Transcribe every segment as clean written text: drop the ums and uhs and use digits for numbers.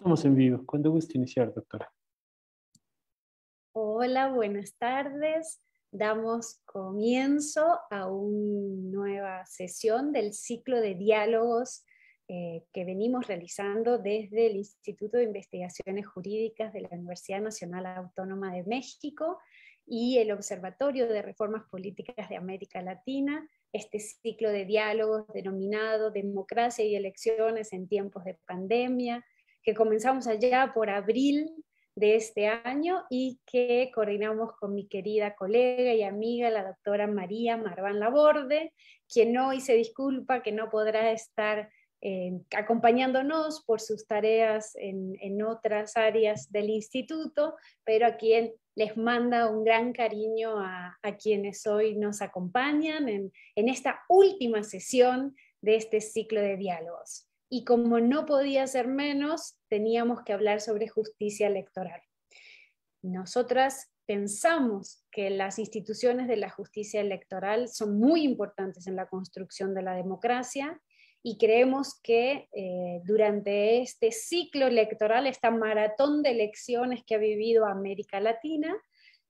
Estamos en vivo. ¿Cuándo gusta iniciar, doctora? Hola, buenas tardes. Damos comienzo a una nueva sesión del ciclo de diálogos que venimos realizando desde el Instituto de Investigaciones Jurídicas de la Universidad Nacional Autónoma de México y el Observatorio de Reformas Políticas de América Latina, este ciclo de diálogos denominado Democracia y Elecciones en tiempos de pandemia, que comenzamos allá por abril de este año y que coordinamos con mi querida colega y amiga, la doctora María Marván Laborde, quien hoy se disculpa que no podrá estar acompañándonos por sus tareas en otras áreas del instituto, pero a quien les manda un gran cariño a quienes hoy nos acompañan en esta última sesión de este ciclo de diálogos. Y como no podía ser menos, teníamos que hablar sobre justicia electoral. Nosotras pensamos que las instituciones de la justicia electoral son muy importantes en la construcción de la democracia y creemos que durante este ciclo electoral, esta maratón de elecciones que ha vivido América Latina,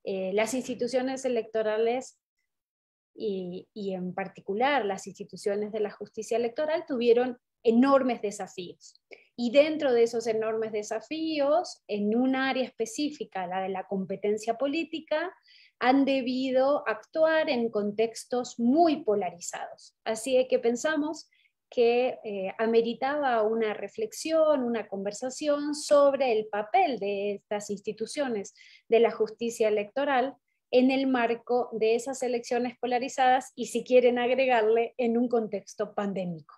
las instituciones electorales y en particular las instituciones de la justicia electoral tuvieron enormes desafíos. Y dentro de esos enormes desafíos, en un área específica, la de la competencia política, han debido actuar en contextos muy polarizados. Así que pensamos que ameritaba una reflexión, una conversación sobre el papel de estas instituciones de la justicia electoral en el marco de esas elecciones polarizadas y, si quieren agregarle, en un contexto pandémico.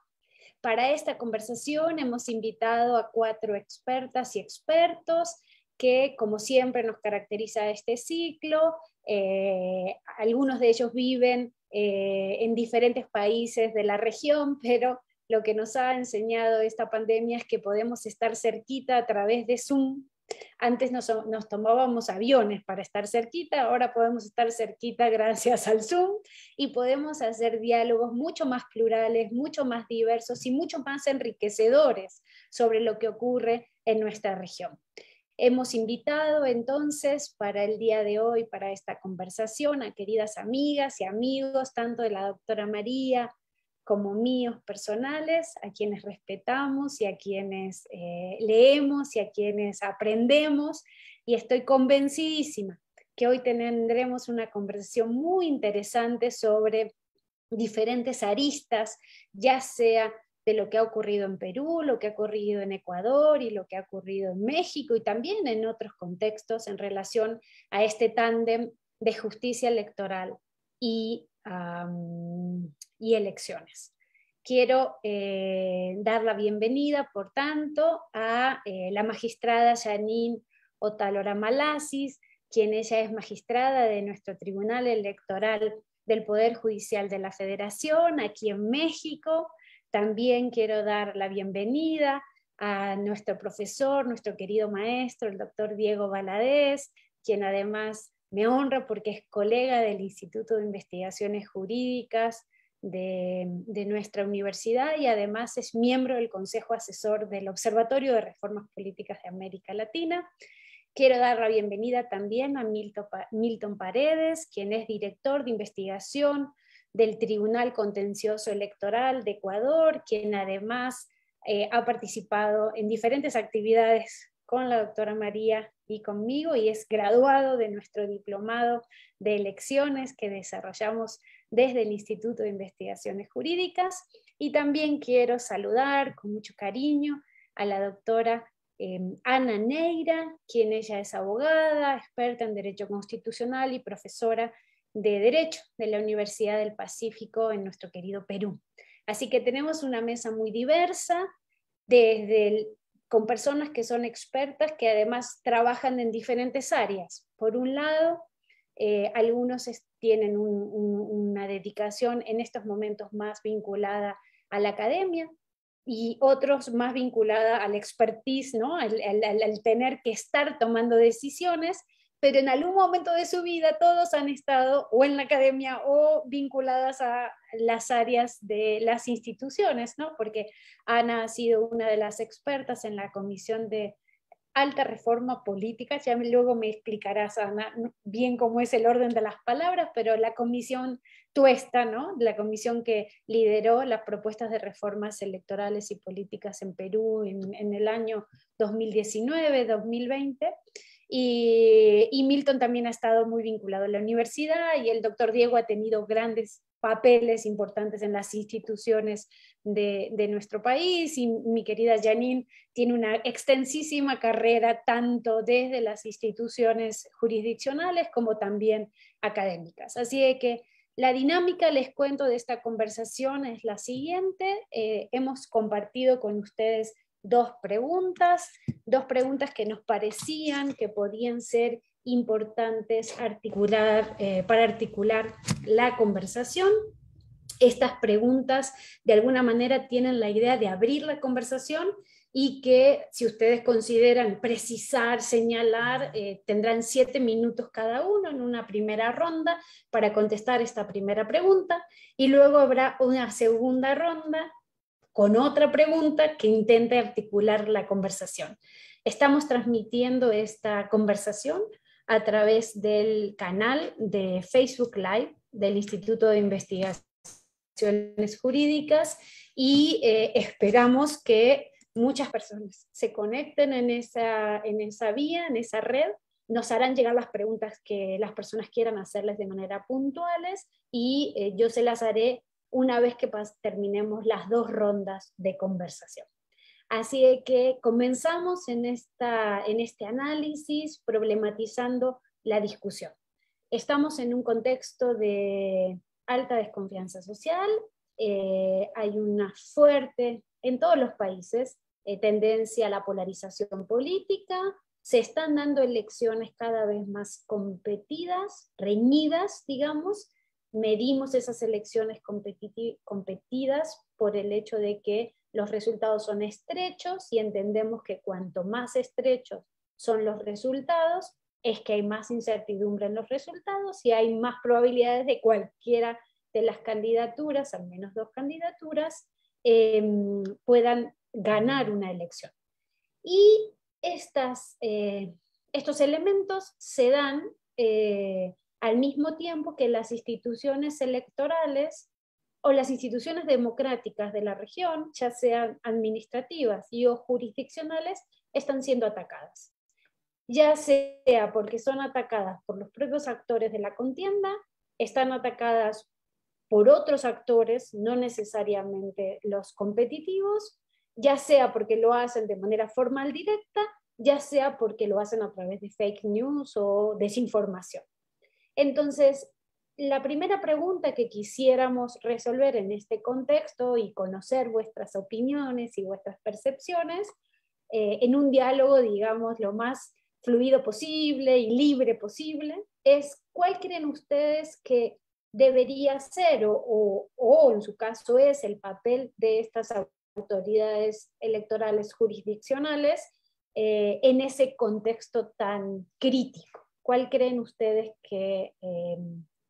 Para esta conversación hemos invitado a 4 expertas y expertos que, como siempre nos caracteriza este ciclo, algunos de ellos viven en diferentes países de la región, pero lo que nos ha enseñado esta pandemia es que podemos estar cerquita a través de Zoom. Antes nos tomábamos aviones para estar cerquita, ahora podemos estar cerquita gracias al Zoom y podemos hacer diálogos mucho más plurales, mucho más diversos y mucho más enriquecedores sobre lo que ocurre en nuestra región. Hemos invitado entonces para el día de hoy, para esta conversación, a queridas amigas y amigos, tanto de la doctora María como míos personales, a quienes respetamos y a quienes leemos y a quienes aprendemos, y estoy convencidísima que hoy tendremos una conversación muy interesante sobre diferentes aristas, ya sea de lo que ha ocurrido en Perú, lo que ha ocurrido en Ecuador y lo que ha ocurrido en México y también en otros contextos en relación a este tándem de justicia electoral y elecciones. Quiero dar la bienvenida, por tanto, a la magistrada Janine Otálora Malassis, quien ella es magistrada de nuestro Tribunal Electoral del Poder Judicial de la Federación, aquí en México. También quiero dar la bienvenida a nuestro profesor, nuestro querido maestro, el doctor Diego Valadés, quien además me honra porque es colega del Instituto de Investigaciones Jurídicas de nuestra universidad y además es miembro del Consejo Asesor del Observatorio de Reformas Políticas de América Latina. Quiero dar la bienvenida también a Milton Paredes, quien es director de investigación del Tribunal Contencioso Electoral de Ecuador, quien además ha participado en diferentes actividades con la doctora María y conmigo, y es graduado de nuestro diplomado de elecciones que desarrollamos desde el Instituto de Investigaciones Jurídicas. Y también quiero saludar con mucho cariño a la doctora Ana Neyra, quien ella es abogada, experta en Derecho Constitucional y profesora de Derecho de la Universidad del Pacífico en nuestro querido Perú. Así que tenemos una mesa muy diversa, con personas que son expertas, que además trabajan en diferentes áreas. Por un lado, algunos tienen una dedicación en estos momentos más vinculada a la academia y otros más vinculada al expertise, ¿no? al tener que estar tomando decisiones, pero en algún momento de su vida todos han estado o en la academia o vinculadas a las áreas de las instituciones, ¿no? Porque Ana ha sido una de las expertas en la Comisión de Alta Reforma Política, ya luego me explicarás, Ana, bien cómo es el orden de las palabras, pero la comisión tuesta, ¿no? La comisión que lideró las propuestas de reformas electorales y políticas en Perú en el año 2019-2020, y Milton también ha estado muy vinculado a la universidad, y el doctor Diego ha tenido grandes papeles importantes en las instituciones de nuestro país, y mi querida Janine tiene una extensísima carrera tanto desde las instituciones jurisdiccionales como también académicas. Así que la dinámica, les cuento, de esta conversación es la siguiente. Hemos compartido con ustedes dos preguntas que nos parecían que podían ser importantes para articular la conversación. Estas preguntas de alguna manera tienen la idea de abrir la conversación y que, si ustedes consideran precisar, señalar, tendrán 7 minutos cada uno en una primera ronda para contestar esta primera pregunta, y luego habrá una segunda ronda con otra pregunta que intente articular la conversación. Estamos transmitiendo esta conversación a través del canal de Facebook Live del Instituto de Investigaciones Jurídicas, y esperamos que muchas personas se conecten en esa vía, en esa red. Nos harán llegar las preguntas que las personas quieran hacerles de manera puntuales, y yo se las haré una vez que terminemos las dos rondas de conversación. Así que comenzamos en este análisis problematizando la discusión. Estamos en un contexto de alta desconfianza social, hay una fuerte, en todos los países, tendencia a la polarización política, se están dando elecciones cada vez más competidas, reñidas, digamos. Medimos esas elecciones competidas por el hecho de que los resultados son estrechos, y entendemos que cuanto más estrechos son los resultados, es que hay más incertidumbre en los resultados y hay más probabilidades de cualquiera de las candidaturas, al menos 2 candidaturas, puedan ganar una elección. Y estos elementos se dan al mismo tiempo que las instituciones electorales o las instituciones democráticas de la región, ya sean administrativas y o jurisdiccionales, están siendo atacadas. Ya sea porque son atacadas por los propios actores de la contienda, están atacadas por otros actores, no necesariamente los competitivos, ya sea porque lo hacen de manera formal directa, ya sea porque lo hacen a través de fake news o desinformación. Entonces, la primera pregunta que quisiéramos resolver en este contexto y conocer vuestras opiniones y vuestras percepciones en un diálogo, digamos, lo más fluido posible y libre posible, es ¿cuál creen ustedes que debería ser o en su caso es el papel de estas autoridades electorales jurisdiccionales en ese contexto tan crítico? ¿Cuál creen ustedes que,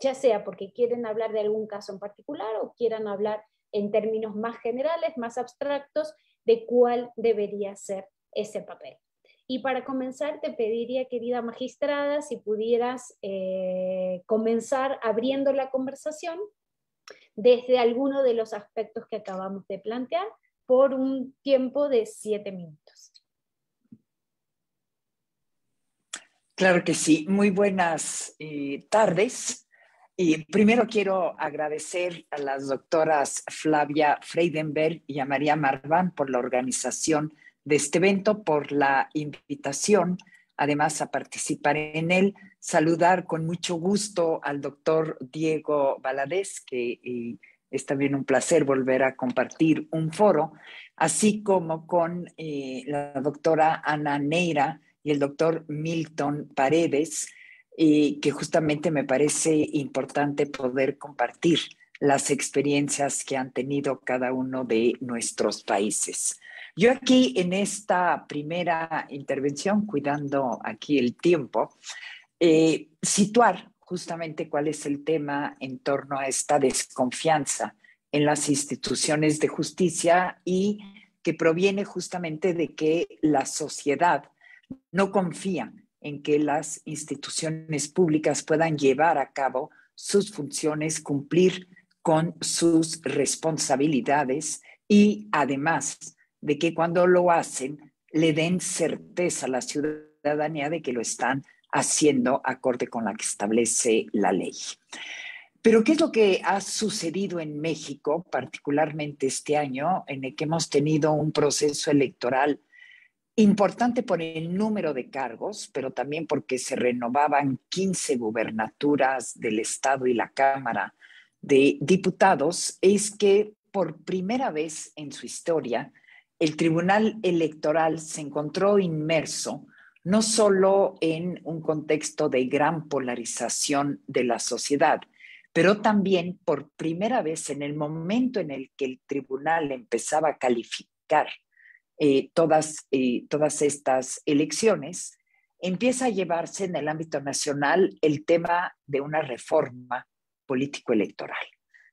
ya sea porque quieren hablar de algún caso en particular o quieran hablar en términos más generales, más abstractos, de cuál debería ser ese papel? Y para comenzar te pediría, querida magistrada, si pudieras comenzar abriendo la conversación desde alguno de los aspectos que acabamos de plantear por un tiempo de 7 minutos. Claro que sí. Muy buenas tardes. Y primero quiero agradecer a las doctoras Flavia Freidenberg y a María Marván por la organización de este evento, por la invitación, además, a participar en él. Saludar con mucho gusto al doctor Diego Valadés, que es también un placer volver a compartir un foro, así como con la doctora Ana Neyra y el doctor Milton Paredes, que justamente me parece importante poder compartir las experiencias que han tenido cada uno de nuestros países. Yo aquí en esta primera intervención, cuidando aquí el tiempo, situar justamente cuál es el tema en torno a esta desconfianza en las instituciones de justicia, y que proviene justamente de que la sociedad no confía en que las instituciones públicas puedan llevar a cabo sus funciones, cumplir con sus responsabilidades y además de que cuando lo hacen le den certeza a la ciudadanía de que lo están haciendo acorde con la que establece la ley. Pero ¿qué es lo que ha sucedido en México, particularmente este año, en el que hemos tenido un proceso electoral importante por el número de cargos, pero también porque se renovaban 15 gubernaturas del Estado y la Cámara de Diputados? Es que por primera vez en su historia, el Tribunal Electoral se encontró inmerso no solo en un contexto de gran polarización de la sociedad, pero también por primera vez en el momento en el que el tribunal empezaba a calificar todas estas elecciones, empieza a llevarse en el ámbito nacional el tema de una reforma político-electoral,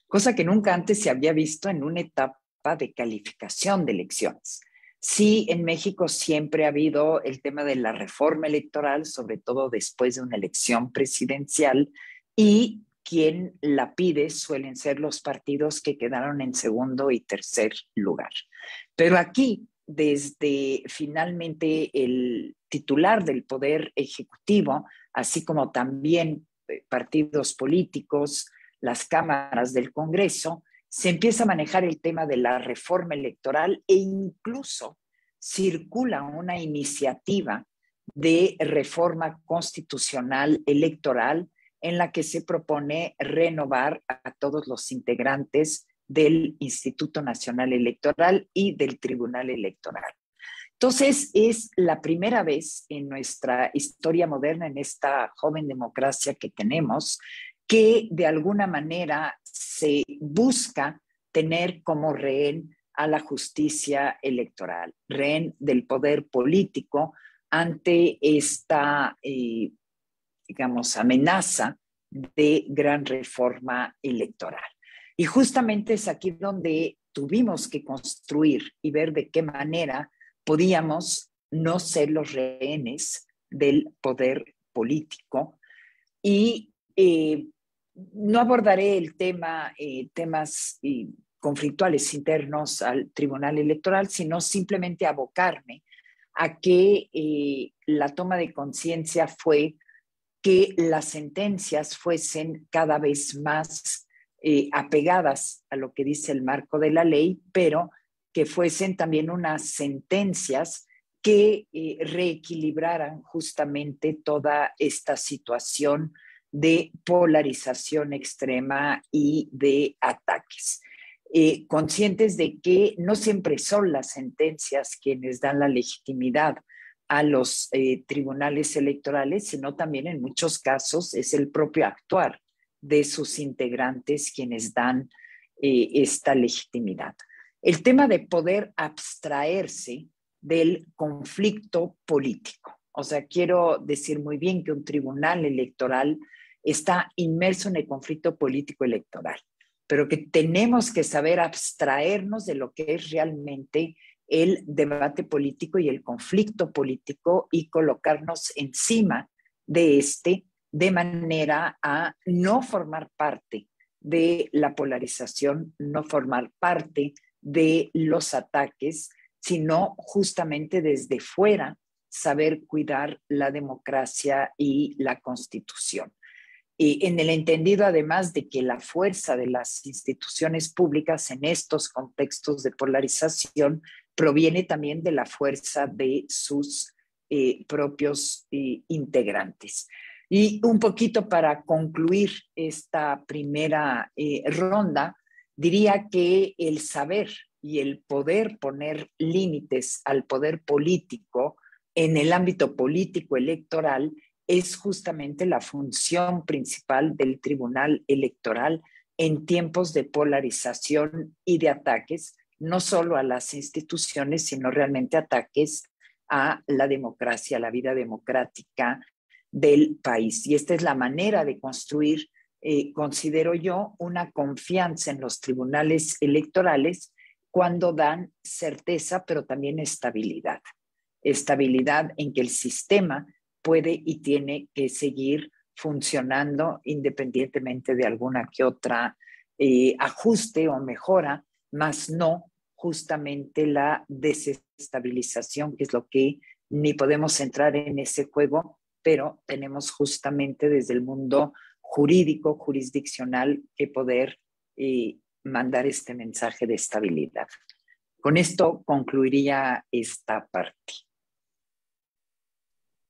cosa que nunca antes se había visto en una etapa de calificación de elecciones. Sí, en México siempre ha habido el tema de la reforma electoral, sobre todo después de una elección presidencial, y quien la pide suelen ser los partidos que quedaron en segundo y tercer lugar. Pero aquí, desde finalmente el titular del Poder Ejecutivo, así como también partidos políticos, las cámaras del Congreso, se empieza a manejar el tema de la reforma electoral e incluso circula una iniciativa de reforma constitucional electoral en la que se propone renovar a todos los integrantes del Instituto Nacional Electoral y del Tribunal Electoral. Entonces, es la primera vez en nuestra historia moderna, en esta joven democracia que tenemos, que de alguna manera se busca tener como rehén a la justicia electoral, rehén del poder político ante esta digamos, amenaza de gran reforma electoral. Y justamente es aquí donde tuvimos que construir y ver de qué manera podíamos no ser los rehenes del poder político. Y no abordaré el tema, temas conflictuales internos al Tribunal Electoral, sino simplemente abocarme a que la toma de conciencia fue que las sentencias fuesen cada vez más apegadas a lo que dice el marco de la ley, pero que fuesen también unas sentencias que reequilibraran justamente toda esta situación de polarización extrema y de ataques. Conscientes de que no siempre son las sentencias quienes dan la legitimidad a los tribunales electorales, sino también en muchos casos es el propio actuar de sus integrantes quienes dan esta legitimidad. El tema de poder abstraerse del conflicto político. O sea, quiero decir muy bien que un tribunal electoral está inmerso en el conflicto político electoral, pero que tenemos que saber abstraernos de lo que es realmente el debate político y el conflicto político y colocarnos encima de este de manera a no formar parte de la polarización, no formar parte de los ataques, sino justamente desde fuera saber cuidar la democracia y la Constitución. Y en el entendido, además, de que la fuerza de las instituciones públicas en estos contextos de polarización proviene también de la fuerza de sus propios integrantes. Y un poquito para concluir esta primera ronda, diría que el saber y el poder poner límites al poder político en el ámbito político electoral es justamente la función principal del Tribunal Electoral en tiempos de polarización y de ataques, no solo a las instituciones, sino realmente ataques a la democracia, a la vida democrática del país. Y esta es la manera de construir, considero yo, una confianza en los tribunales electorales cuando dan certeza, pero también estabilidad. estabilidad en que el sistema puede y tiene que seguir funcionando independientemente de alguna que otra ajuste o mejora, más no justamente la desestabilización, que es lo que ni podemos entrar en ese juego, pero tenemos justamente desde el mundo jurídico, jurisdiccional, que poder mandar este mensaje de estabilidad. Con esto concluiría esta parte.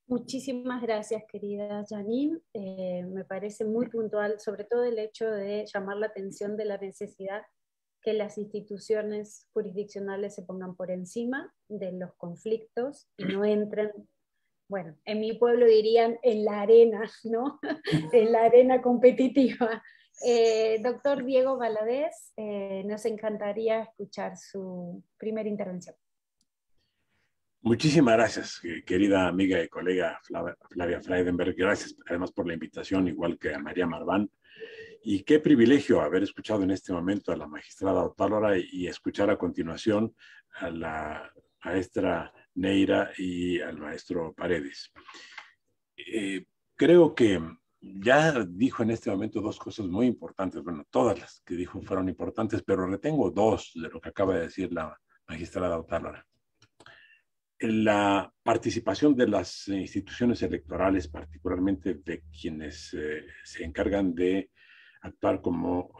Muchísimas gracias, querida Janine. Me parece muy puntual, sobre todo el hecho de llamar la atención de la necesidad que las instituciones jurisdiccionales se pongan por encima de los conflictos y no entren, bueno, en mi pueblo dirían en la arena, ¿no? En la arena competitiva. Doctor Diego Valadés, nos encantaría escuchar su primera intervención. Muchísimas gracias, querida amiga y colega Flavia Freidenberg. Gracias además por la invitación, igual que a María Marván. Y qué privilegio haber escuchado en este momento a la magistrada Otálora y escuchar a continuación a la maestra Neyra y al maestro Paredes. Creo que ya dijo en este momento dos cosas muy importantes. Bueno, todas las que dijo fueron importantes, pero retengo dos de lo que acaba de decir la magistrada Otálora. La participación de las instituciones electorales, particularmente de quienes se encargan de actuar como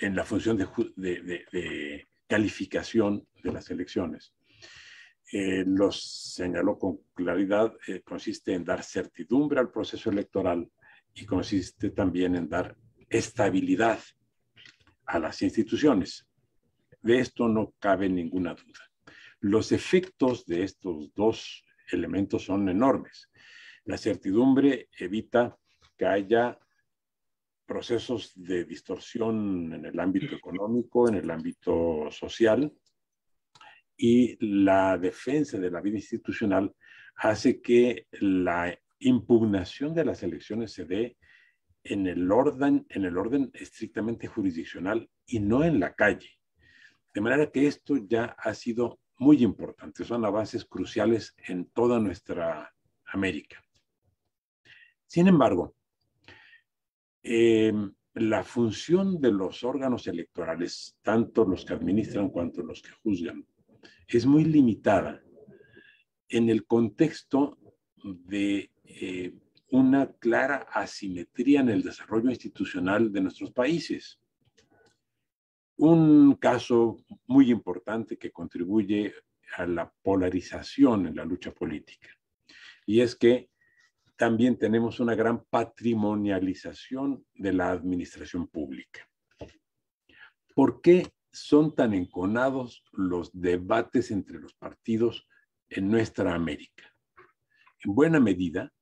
en la función de calificación de las elecciones. Los señaló con claridad, consiste en dar certidumbre al proceso electoral y consiste también en dar estabilidad a las instituciones. De esto no cabe ninguna duda. Los efectos de estos dos elementos son enormes. La certidumbre evita que haya procesos de distorsión en el ámbito económico, en el ámbito social, y la defensa de la vida institucional hace que la impugnación de las elecciones se dé en el orden estrictamente jurisdiccional y no en la calle. De manera que esto ya ha sido muy importante, son avances cruciales en toda nuestra América. Sin embargo, la función de los órganos electorales, tanto los que administran cuanto los que juzgan, es muy limitada en el contexto de una clara asimetría en el desarrollo institucional de nuestros países. Un caso muy importante que contribuye a la polarización en la lucha política. Y es que también tenemos una gran patrimonialización de la administración pública. ¿Por qué son tan enconados los debates entre los partidos en nuestra América? En buena medida,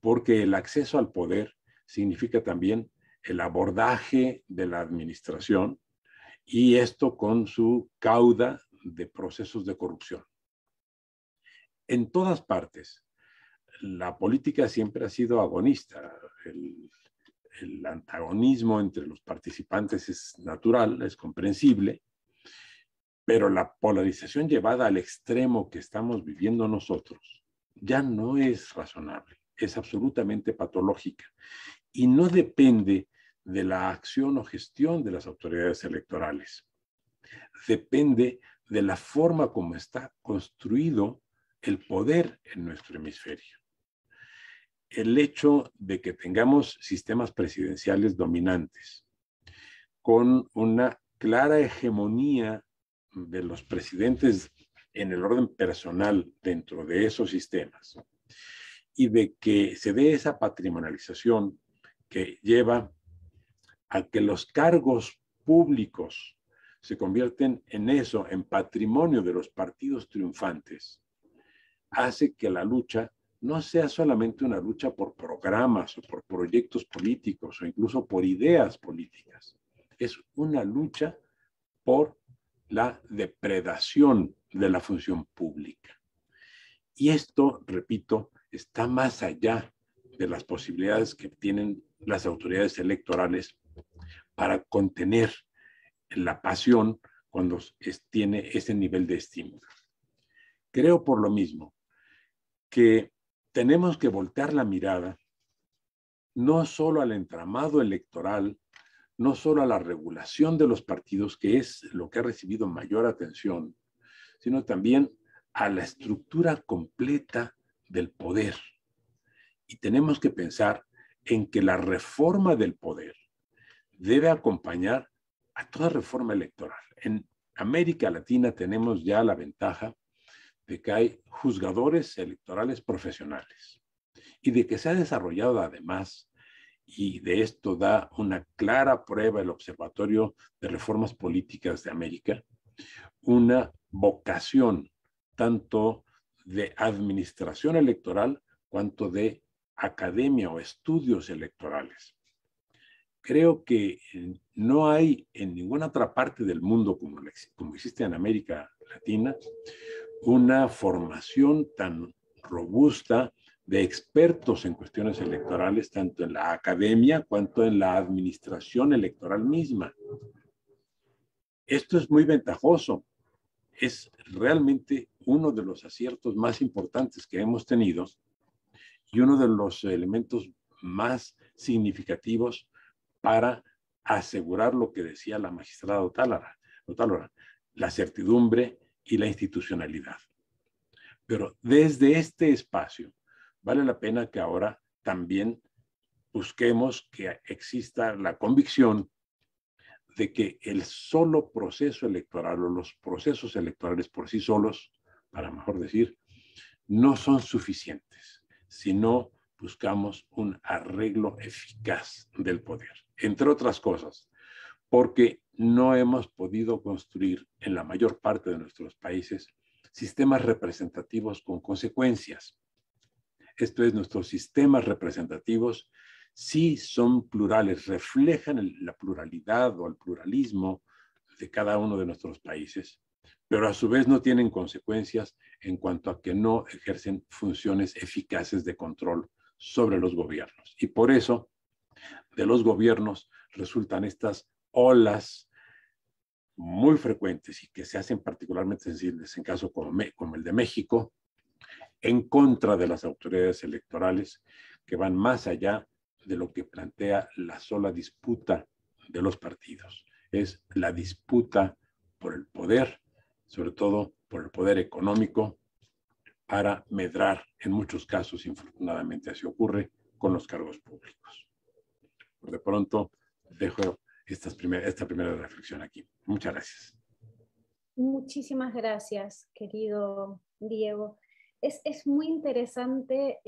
porque el acceso al poder significa también el abordaje de la administración, y esto con su cauda de procesos de corrupción. En todas partes, la política siempre ha sido agonista. El antagonismo entre los participantes es natural, es comprensible, pero la polarización llevada al extremo que estamos viviendo nosotros ya no es razonable, es absolutamente patológica y no depende de la acción o gestión de las autoridades electorales. Depende de la forma como está construido el poder en nuestro hemisferio. El hecho de que tengamos sistemas presidenciales dominantes, con una clara hegemonía de los presidentes en el orden personal dentro de esos sistemas, y de que se dé esa patrimonialización que lleva a que los cargos públicos se convierten en eso, en patrimonio de los partidos triunfantes, hace que la lucha no sea solamente una lucha por programas o por proyectos políticos o incluso por ideas políticas. Es una lucha por la depredación de la función pública. Y esto, repito, está más allá de las posibilidades que tienen las autoridades electorales para contener la pasión cuando tiene ese nivel de estímulo. Creo por lo mismo que tenemos que voltear la mirada no solo al entramado electoral, no solo a la regulación de los partidos, que es lo que ha recibido mayor atención, sino también a la estructura completa del poder. Y tenemos que pensar en que la reforma del poder debe acompañar a toda reforma electoral. En América Latina tenemos ya la ventaja de que hay juzgadores electorales profesionales y de que se ha desarrollado además, y de esto da una clara prueba el Observatorio de Reformas Políticas de América, una vocación tanto de administración electoral cuanto de academia o estudios electorales. Creo que no hay en ninguna otra parte del mundo como existe en América Latina una formación tan robusta de expertos en cuestiones electorales, tanto en la academia cuanto en la administración electoral misma. Esto es muy ventajoso. Es realmente uno de los aciertos más importantes que hemos tenido y uno de los elementos más significativos para asegurar lo que decía la magistrada Otálora, la certidumbre y la institucionalidad. Pero desde este espacio vale la pena que ahora también busquemos que exista la convicción de que el solo proceso electoral o los procesos electorales por sí solos, para mejor decir, no son suficientes, sino buscamos un arreglo eficaz del poder, entre otras cosas, porque no hemos podido construir en la mayor parte de nuestros países sistemas representativos con consecuencias. Esto es, nuestros sistemas representativos sí son plurales, reflejan la pluralidad o el pluralismo de cada uno de nuestros países, pero a su vez no tienen consecuencias en cuanto a que no ejercen funciones eficaces de control sobre los gobiernos. Y por eso, de los gobiernos resultan estas olas muy frecuentes y que se hacen particularmente sensibles en casos como el de México, en contra de las autoridades electorales, que van más allá de lo que plantea la sola disputa de los partidos. Es la disputa por el poder, sobre todo por el poder económico, para medrar, en muchos casos, infortunadamente así ocurre, con los cargos públicos. De pronto, dejo esta primera reflexión aquí. Muchas gracias. Muchísimas gracias, querido Diego. Es muy interesante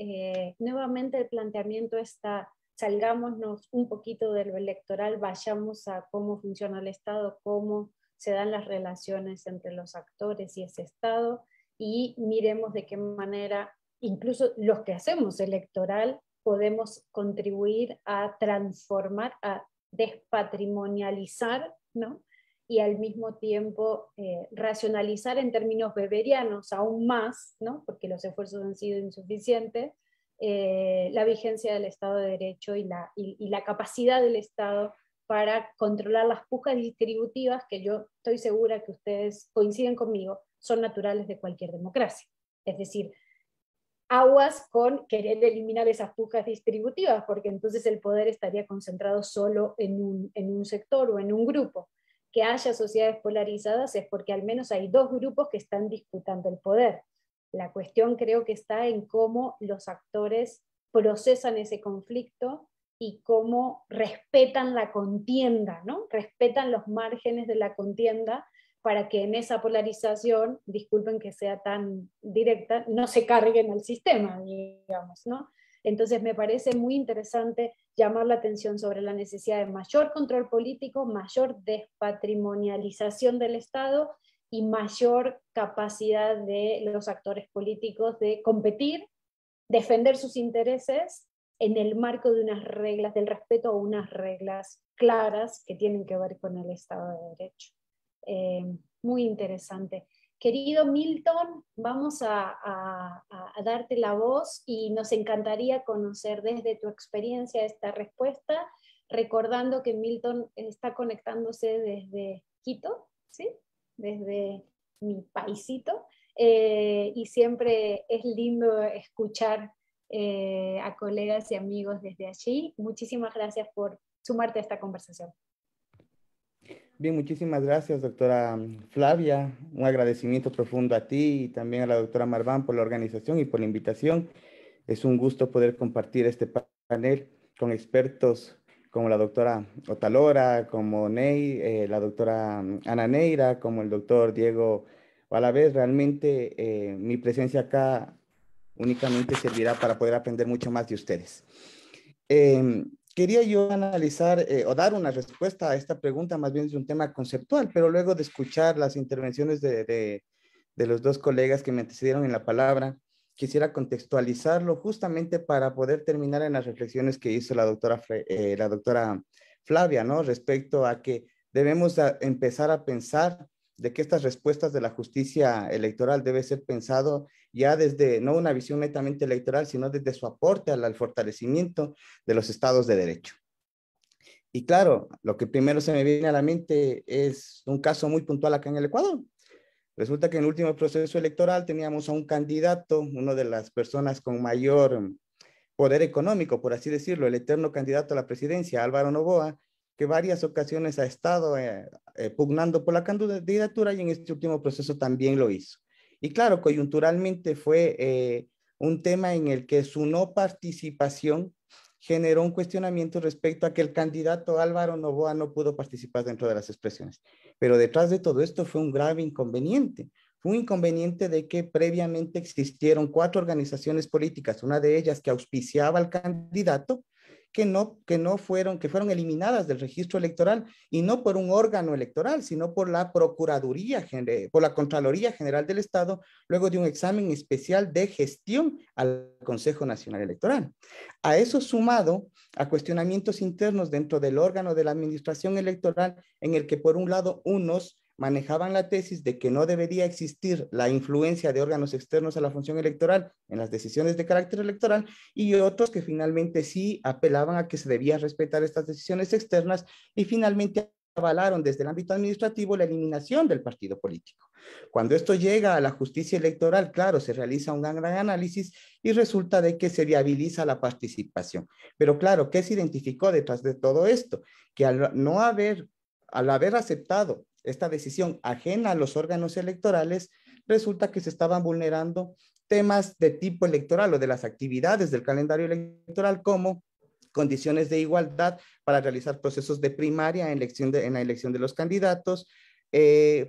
nuevamente el planteamiento está, salgámonos un poquito de lo electoral, vayamos a cómo funciona el Estado, cómo se dan las relaciones entre los actores y ese Estado, y miremos de qué manera, incluso los que hacemos electoral, podemos contribuir a transformar, a despatrimonializar, ¿no? Y al mismo tiempo racionalizar en términos weberianos aún más, ¿no? Porque los esfuerzos han sido insuficientes, la vigencia del Estado de Derecho y la capacidad del Estado para controlar las pujas distributivas que yo estoy segura que ustedes coinciden conmigo, son naturales de cualquier democracia. Es decir, aguas con querer eliminar esas pujas distributivas, porque entonces el poder estaría concentrado solo en un sector o en un grupo. Que haya sociedades polarizadas es porque al menos hay dos grupos que están disputando el poder. La cuestión creo que está en cómo los actores procesan ese conflicto y cómo respetan la contienda, ¿no? Respetan los márgenes de la contienda para que en esa polarización, disculpen que sea tan directa, no se carguen al sistema, digamos, ¿no? Entonces me parece muy interesante llamar la atención sobre la necesidad de mayor control político, mayor despatrimonialización del Estado y mayor capacidad de los actores políticos de competir, defender sus intereses en el marco de unas reglas del respeto o unas reglas claras que tienen que ver con el Estado de Derecho. Muy interesante. Querido Milton, vamos a darte la voz y nos encantaría conocer desde tu experiencia esta respuesta, recordando que Milton está conectándose desde Quito, ¿sí? Desde mi paisito, y siempre es lindo escuchar a colegas y amigos desde allí. Muchísimas gracias por sumarte a esta conversación. Bien, muchísimas gracias, doctora Flavia. Un agradecimiento profundo a ti y también a la doctora Marván por la organización y por la invitación. Es un gusto poder compartir este panel con expertos como la doctora Otálora, como la doctora Ana Neyra, como el doctor Diego Valadés. Realmente mi presencia acá únicamente servirá para poder aprender mucho más de ustedes. Quería yo analizar o dar una respuesta a esta pregunta, más bien es un tema conceptual, pero luego de escuchar las intervenciones de los dos colegas que me antecedieron en la palabra, quisiera contextualizarlo justamente para poder terminar en las reflexiones que hizo la doctora Flavia, ¿no? Respecto a que debemos empezar a pensar de que estas respuestas de la justicia electoral debe ser pensado ya desde, no una visión netamente electoral, sino desde su aporte al fortalecimiento de los estados de derecho. Y claro, lo que primero se me viene a la mente es un caso muy puntual acá en el Ecuador. Resulta que en el último proceso electoral teníamos a un candidato, una de las personas con mayor poder económico, por así decirlo, el eterno candidato a la presidencia, Álvaro Noboa, que varias ocasiones ha estado pugnando por la candidatura y en este último proceso también lo hizo. Y claro, coyunturalmente fue un tema en el que su no participación generó un cuestionamiento respecto a que el candidato Álvaro Noboa no pudo participar dentro de las expresiones. Pero detrás de todo esto fue un grave inconveniente. Fue un inconveniente de que previamente existieron 4 organizaciones políticas, una de ellas que auspiciaba al candidato, que fueron eliminadas del registro electoral, y no por un órgano electoral, sino por la Contraloría General del Estado, luego de un examen especial de gestión al Consejo Nacional Electoral. A eso sumado a cuestionamientos internos dentro del órgano de la administración electoral, en el que por un lado unos manejaban la tesis de que no debería existir la influencia de órganos externos a la función electoral en las decisiones de carácter electoral, y otros que finalmente sí apelaban a que se debía respetar estas decisiones externas, y finalmente avalaron desde el ámbito administrativo la eliminación del partido político. Cuando esto llega a la justicia electoral, claro, se realiza un gran análisis y resulta de que se viabiliza la participación. Pero claro, ¿qué se identificó detrás de todo esto? Que al haber aceptado esta decisión ajena a los órganos electorales, resulta que se estaban vulnerando temas de tipo electoral o de las actividades del calendario electoral, como condiciones de igualdad para realizar procesos de primaria en la elección de los candidatos,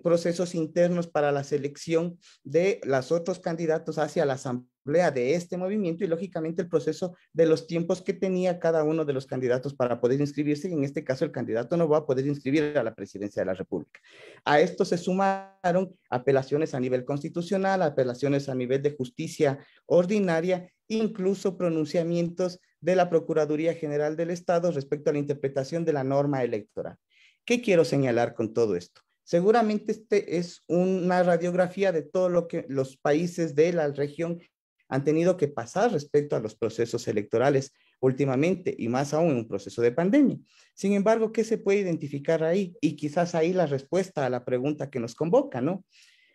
procesos internos para la selección de los otros candidatos hacia la asamblea de este movimiento, y lógicamente el proceso de los tiempos que tenía cada uno de los candidatos para poder inscribirse, y en este caso el candidato no va a poder inscribir a la presidencia de la República. A esto se sumaron apelaciones a nivel constitucional, apelaciones a nivel de justicia ordinaria, incluso pronunciamientos de la Procuraduría General del Estado respecto a la interpretación de la norma electoral. ¿Qué quiero señalar con todo esto? Seguramente este es una radiografía de todo lo que los países de la región han tenido que pasar respecto a los procesos electorales últimamente, y más aún en un proceso de pandemia. Sin embargo, ¿qué se puede identificar ahí? Y quizás ahí la respuesta a la pregunta que nos convoca, ¿no?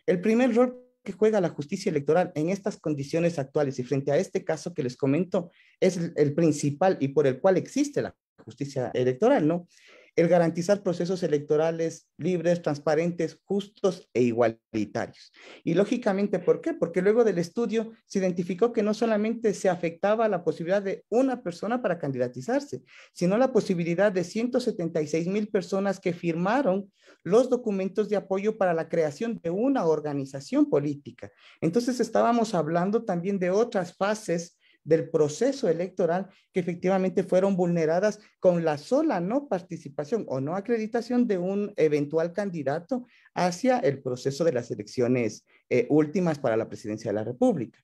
El primer rol que juega la justicia electoral en estas condiciones actuales y frente a este caso que les comento es el principal y por el cual existe la justicia electoral, ¿no? El garantizar procesos electorales libres, transparentes, justos e igualitarios. Y lógicamente, ¿por qué? Porque luego del estudio se identificó que no solamente se afectaba la posibilidad de una persona para candidatizarse, sino la posibilidad de 176,000 personas que firmaron los documentos de apoyo para la creación de una organización política. Entonces estábamos hablando también de otras fases del proceso electoral que efectivamente fueron vulneradas con la sola no participación o no acreditación de un eventual candidato hacia el proceso de las elecciones últimas para la presidencia de la República.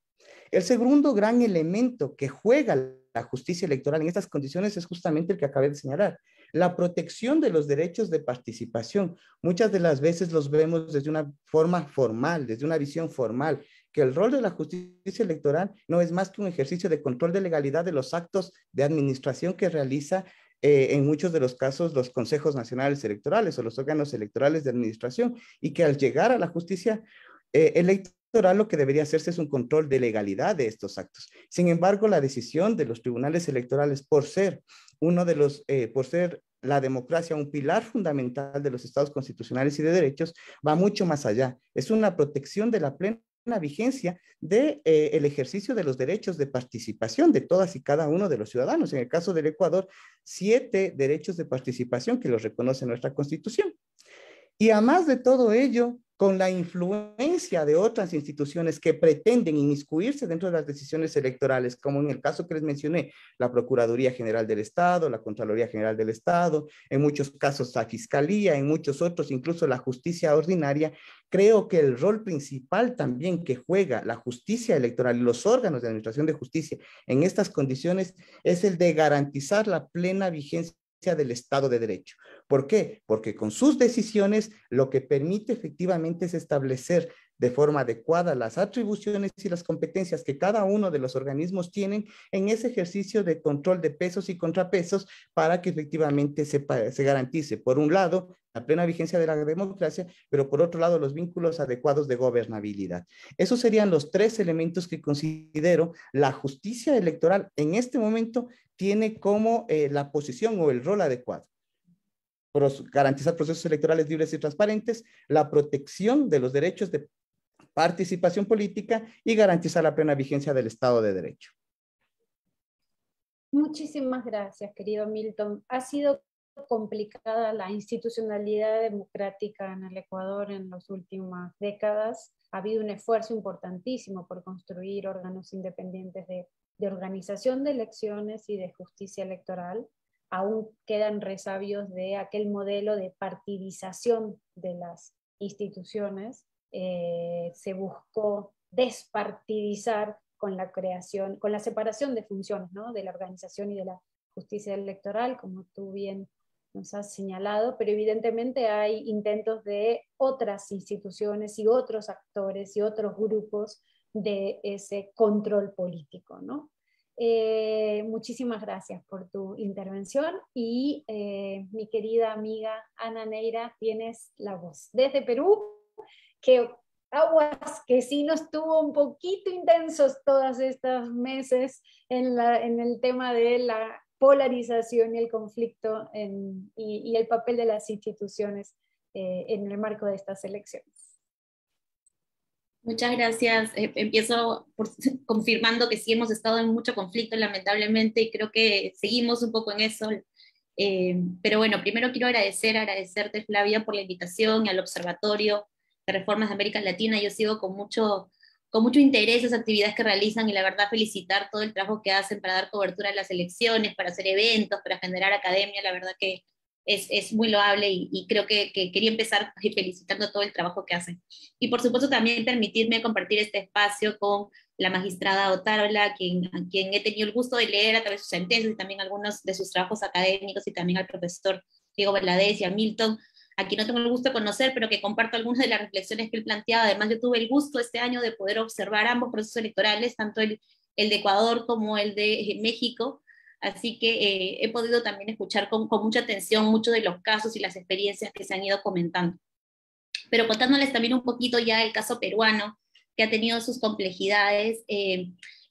El segundo gran elemento que juega la justicia electoral en estas condiciones es justamente el que acabé de señalar, la protección de los derechos de participación. Muchas de las veces los vemos desde una forma formal, desde una visión formal, que el rol de la justicia electoral no es más que un ejercicio de control de legalidad de los actos de administración que realiza en muchos de los casos los consejos nacionales electorales o los órganos electorales de administración, y que al llegar a la justicia electoral Electoral, lo que debería hacerse es un control de legalidad de estos actos. Sin embargo, la decisión de los tribunales electorales, por ser uno de los, por ser la democracia un pilar fundamental de los estados constitucionales y de derechos, va mucho más allá. Es una protección de la plena vigencia de el ejercicio de los derechos de participación de todas y cada uno de los ciudadanos. En el caso del Ecuador, 7 derechos de participación que los reconoce nuestra Constitución. Y además de todo ello, con la influencia de otras instituciones que pretenden inmiscuirse dentro de las decisiones electorales, como en el caso que les mencioné, la Procuraduría General del Estado, la Contraloría General del Estado, en muchos casos la Fiscalía, en muchos otros incluso la Justicia Ordinaria, creo que el rol principal también que juega la justicia electoral y los órganos de administración de justicia en estas condiciones es el de garantizar la plena vigencia del Estado de Derecho. ¿Por qué? Porque con sus decisiones lo que permite efectivamente es establecer de forma adecuada las atribuciones y las competencias que cada uno de los organismos tienen en ese ejercicio de control de pesos y contrapesos para que efectivamente se garantice, por un lado, la plena vigencia de la democracia, pero por otro lado los vínculos adecuados de gobernabilidad. Esos serían los 3 elementos que considero la justicia electoral en este momento tiene como la posición o el rol adecuado. Garantizar procesos electorales libres y transparentes, la protección de los derechos de participación política y garantizar la plena vigencia del Estado de Derecho. Muchísimas gracias, querido Milton. Ha sido complicada la institucionalidad democrática en el Ecuador en las últimas décadas. Ha habido un esfuerzo importantísimo por construir órganos independientes de organización de elecciones y de justicia electoral. Aún quedan resabios de aquel modelo de partidización de las instituciones. Se buscó despartidizar con la creación, con la separación de funciones, ¿no?, de la organización y de la justicia electoral, como tú bien nos has señalado, pero evidentemente hay intentos de otras instituciones y otros actores y otros grupos de ese control político, ¿no? Muchísimas gracias por tu intervención y mi querida amiga Ana Neyra, tienes la voz desde Perú, que aguas, que sí nos estuvo un poquito intensos todos estos meses en el tema de la polarización y el conflicto y el papel de las instituciones en el marco de estas elecciones. Muchas gracias. Empiezo confirmando que sí hemos estado en mucho conflicto, lamentablemente, y creo que seguimos un poco en eso. Pero bueno, primero quiero agradecerte, Flavia, por la invitación al Observatorio de Reformas de América Latina. Yo sigo con mucho interés las actividades que realizan y la verdad felicitar todo el trabajo que hacen para dar cobertura a las elecciones, para hacer eventos, para generar academia. La verdad que es muy loable y creo que quería empezar felicitando todo el trabajo que hacen. Y por supuesto también permitirme compartir este espacio con la magistrada Otálora, a quien he tenido el gusto de leer a través de sus sentencias y también algunos de sus trabajos académicos, y también al profesor Diego Valadés y a Milton, a quien no tengo el gusto de conocer, pero que comparto algunas de las reflexiones que él planteaba. Además, yo tuve el gusto este año de poder observar ambos procesos electorales, tanto el de Ecuador como el de México. Así que he podido también escuchar con mucha atención muchos de los casos y las experiencias que se han ido comentando. Pero contándoles también un poquito ya el caso peruano, que ha tenido sus complejidades,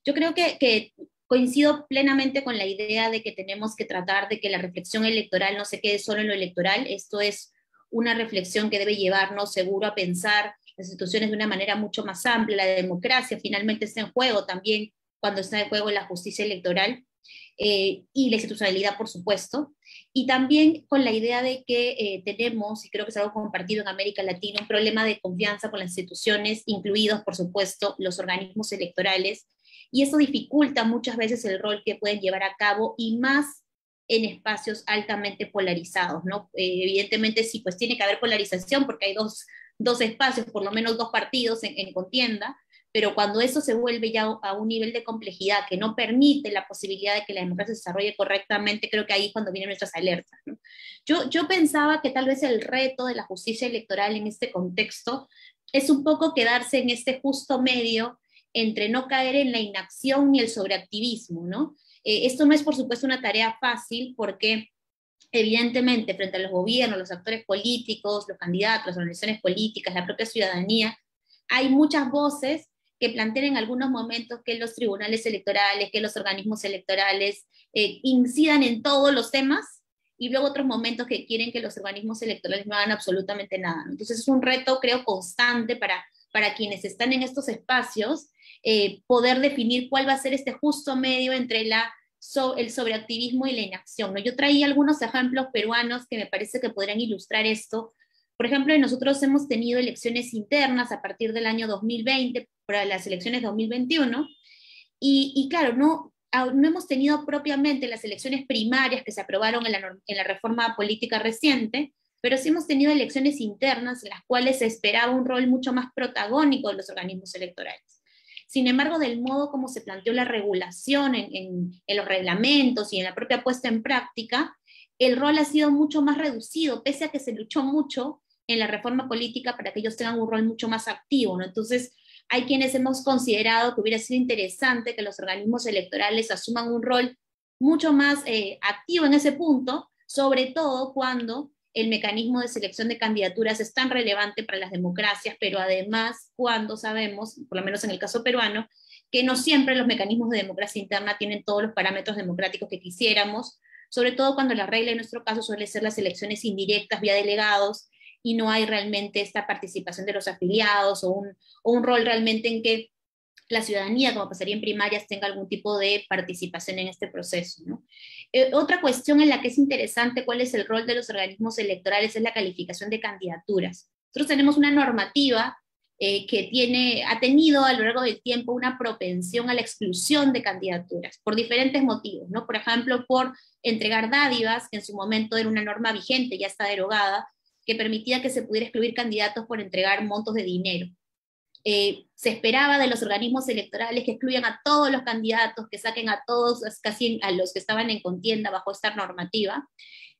yo creo que coincido plenamente con la idea de que tenemos que tratar de que la reflexión electoral no se quede solo en lo electoral. Esto es una reflexión que debe llevarnos seguro a pensar las instituciones de una manera mucho más amplia. La democracia finalmente está en juego también cuando está en juego la justicia electoral. Y la institucionalidad, por supuesto, y también con la idea de que tenemos, y creo que es algo compartido en América Latina, un problema de confianza con las instituciones, incluidos, por supuesto, los organismos electorales, y eso dificulta muchas veces el rol que pueden llevar a cabo, y más en espacios altamente polarizados, ¿no? Evidentemente sí, pues tiene que haber polarización, porque hay dos espacios, por lo menos 2 partidos en contienda, pero cuando eso se vuelve ya a un nivel de complejidad que no permite la posibilidad de que la democracia se desarrolle correctamente, creo que ahí es cuando vienen nuestras alertas, ¿no? Yo pensaba que tal vez el reto de la justicia electoral en este contexto es un poco quedarse en este justo medio entre no caer en la inacción ni el sobreactivismo, ¿no? Esto no es, por supuesto, una tarea fácil porque evidentemente frente a los gobiernos, los actores políticos, los candidatos, las organizaciones políticas, la propia ciudadanía, hay muchas voces que plantean en algunos momentos que los tribunales electorales, que los organismos electorales incidan en todos los temas, y luego otros momentos que quieren que los organismos electorales no hagan absolutamente nada, ¿no? Entonces es un reto, creo, constante para quienes están en estos espacios, poder definir cuál va a ser este justo medio entre el sobreactivismo y la inacción, ¿no? Yo traía algunos ejemplos peruanos que me parece que podrían ilustrar esto. Por ejemplo, nosotros hemos tenido elecciones internas a partir del año 2020, para las elecciones 2021, y claro, no hemos tenido propiamente las elecciones primarias que se aprobaron en la reforma política reciente, pero sí hemos tenido elecciones internas en las cuales se esperaba un rol mucho más protagónico de los organismos electorales. Sin embargo, del modo como se planteó la regulación en los reglamentos y en la propia puesta en práctica, el rol ha sido mucho más reducido, pese a que se luchó mucho en la reforma política para que ellos tengan un rol mucho más activo, ¿no? Entonces, hay quienes hemos considerado que hubiera sido interesante que los organismos electorales asuman un rol mucho más activo en ese punto, sobre todo cuando el mecanismo de selección de candidaturas es tan relevante para las democracias, pero además cuando sabemos, por lo menos en el caso peruano, que no siempre los mecanismos de democracia interna tienen todos los parámetros democráticos que quisiéramos, sobre todo cuando la regla en nuestro caso suele ser las elecciones indirectas vía delegados, y no hay realmente esta participación de los afiliados o un rol realmente en que la ciudadanía, como pasaría en primarias, tenga algún tipo de participación en este proceso, ¿no? Otra cuestión en la que es interesante cuál es el rol de los organismos electorales es la calificación de candidaturas. Nosotros tenemos una normativa que ha tenido a lo largo del tiempo una propensión a la exclusión de candidaturas, por diferentes motivos, ¿no? Por ejemplo, por entregar dádivas, que en su momento era una norma vigente, ya está derogada, que permitía que se pudiera excluir candidatos por entregar montos de dinero. Se esperaba de los organismos electorales que excluyan a todos los candidatos, que saquen a todos, casi a los que estaban en contienda bajo esta normativa,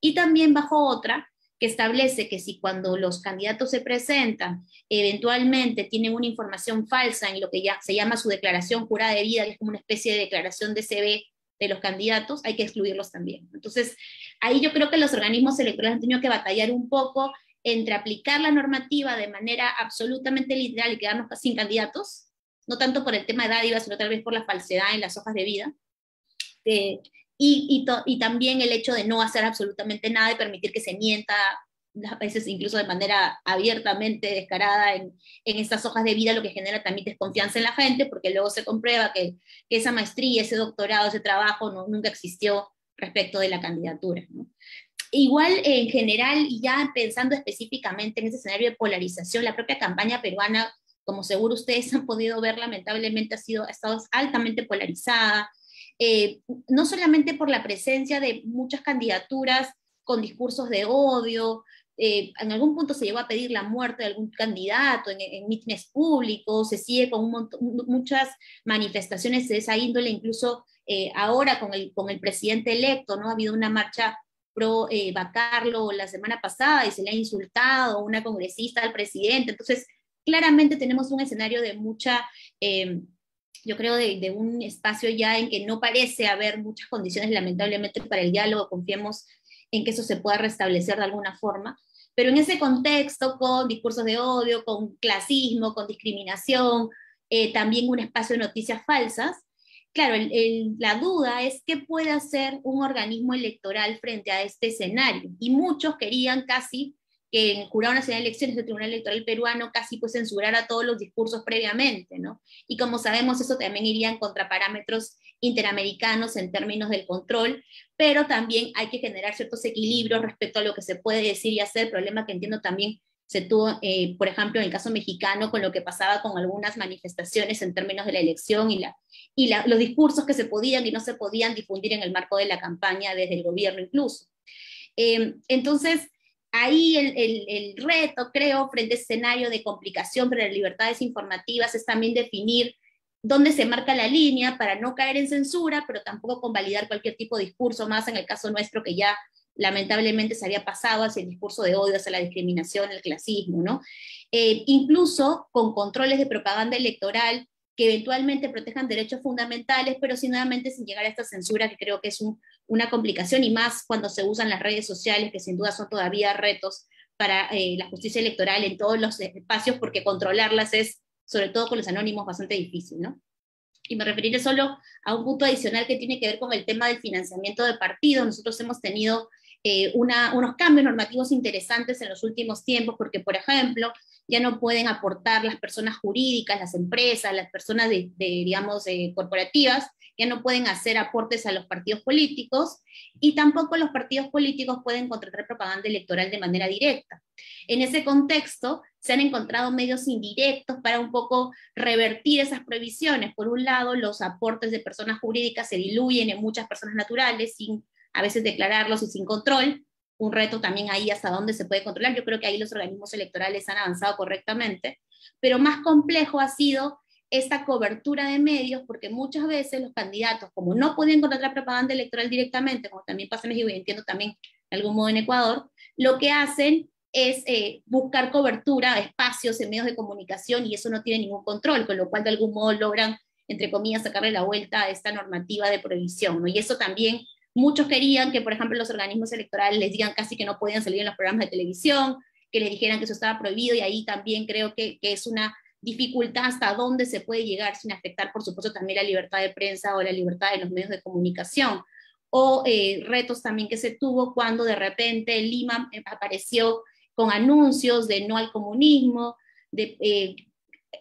y también bajo otra que establece que si cuando los candidatos se presentan, eventualmente tienen una información falsa en lo que ya se llama su declaración jurada de vida, que es como una especie de declaración de CV de los candidatos, hay que excluirlos también. Entonces, ahí yo creo que los organismos electorales han tenido que batallar un poco entre aplicar la normativa de manera absolutamente literal y quedarnos sin candidatos, no tanto por el tema de dádivas, sino tal vez por la falsedad en las hojas de vida, y también el hecho de no hacer absolutamente nada y permitir que se mienta, a veces incluso de manera abiertamente descarada en estas hojas de vida, lo que genera también desconfianza en la gente, porque luego se comprueba que esa maestría, ese doctorado, ese trabajo nunca existió respecto de la candidatura, ¿no? Igual, en general, ya pensando específicamente en ese escenario de polarización, la propia campaña peruana, como seguro ustedes han podido ver, lamentablemente ha estado altamente polarizada, no solamente por la presencia de muchas candidaturas con discursos de odio, en algún punto se llegó a pedir la muerte de algún candidato en mítines públicos, se sigue con muchas manifestaciones de esa índole, incluso ahora con el presidente electo, ¿no? Ha habido una marcha pro Bacarlo la semana pasada y se le ha insultado una congresista al presidente. Entonces, claramente tenemos un escenario de mucha, yo creo, de un espacio ya en que no parece haber muchas condiciones, lamentablemente, para el diálogo. Confiemos en que eso se pueda restablecer de alguna forma. Pero en ese contexto, con discursos de odio, con clasismo, con discriminación, también un espacio de noticias falsas, claro, la duda es qué puede hacer un organismo electoral frente a este escenario. Y muchos querían casi que en el Jurado Nacional de Elecciones del Tribunal Electoral peruano casi pues censurara todos los discursos previamente, ¿no? Y como sabemos, eso también iría en contra parámetros interamericanos en términos del control, pero también hay que generar ciertos equilibrios respecto a lo que se puede decir y hacer, problema que entiendo también se tuvo, por ejemplo, en el caso mexicano, con lo que pasaba con algunas manifestaciones en términos de la elección y los discursos que se podían y no se podían difundir en el marco de la campaña desde el gobierno incluso. Entonces, ahí el reto, creo, frente a ese escenario de complicación para las libertades informativas es también definir dónde se marca la línea para no caer en censura, pero tampoco convalidar cualquier tipo de discurso más, en el caso nuestro que ya lamentablemente se había pasado hacia el discurso de odio, hacia la discriminación, el clasismo, ¿no? Incluso con controles de propaganda electoral que eventualmente protejan derechos fundamentales, pero sí, nuevamente, sin llegar a esta censura, que creo que es una complicación, y más cuando se usan las redes sociales, que sin duda son todavía retos para la justicia electoral en todos los espacios, porque controlarlas es sobre todo con los anónimos, bastante difícil, ¿no? Y me referiré solo a un punto adicional que tiene que ver con el tema del financiamiento de partidos. Nosotros hemos tenido unos cambios normativos interesantes en los últimos tiempos, porque, por ejemplo, ya no pueden aportar las personas jurídicas, las empresas, las personas digamos, corporativas, ya no pueden hacer aportes a los partidos políticos, y tampoco los partidos políticos pueden contratar propaganda electoral de manera directa. En ese contexto, se han encontrado medios indirectos para un poco revertir esas prohibiciones. Por un lado, los aportes de personas jurídicas se diluyen en muchas personas naturales, sin a veces declararlos y sin control. Un reto también ahí hasta dónde se puede controlar. Yo creo que ahí los organismos electorales han avanzado correctamente, pero más complejo ha sido esta cobertura de medios, porque muchas veces los candidatos, como no podían contratar propaganda electoral directamente, como también pasa en México y entiendo también de algún modo en Ecuador, lo que hacen es buscar cobertura, espacios en medios de comunicación, y eso no tiene ningún control, con lo cual de algún modo logran, entre comillas, sacarle la vuelta a esta normativa de prohibición, ¿no? Y eso también, muchos querían que, por ejemplo, los organismos electorales les digan casi que no podían salir en los programas de televisión, que les dijeran que eso estaba prohibido, y ahí también creo que es una dificultad hasta dónde se puede llegar sin afectar, por supuesto, también la libertad de prensa o la libertad de los medios de comunicación. O retos también que se tuvo cuando de repente Lima apareció con anuncios de no al comunismo, de...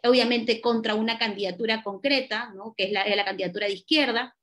obviamente contra una candidatura concreta, ¿no? Que es la candidatura de izquierda,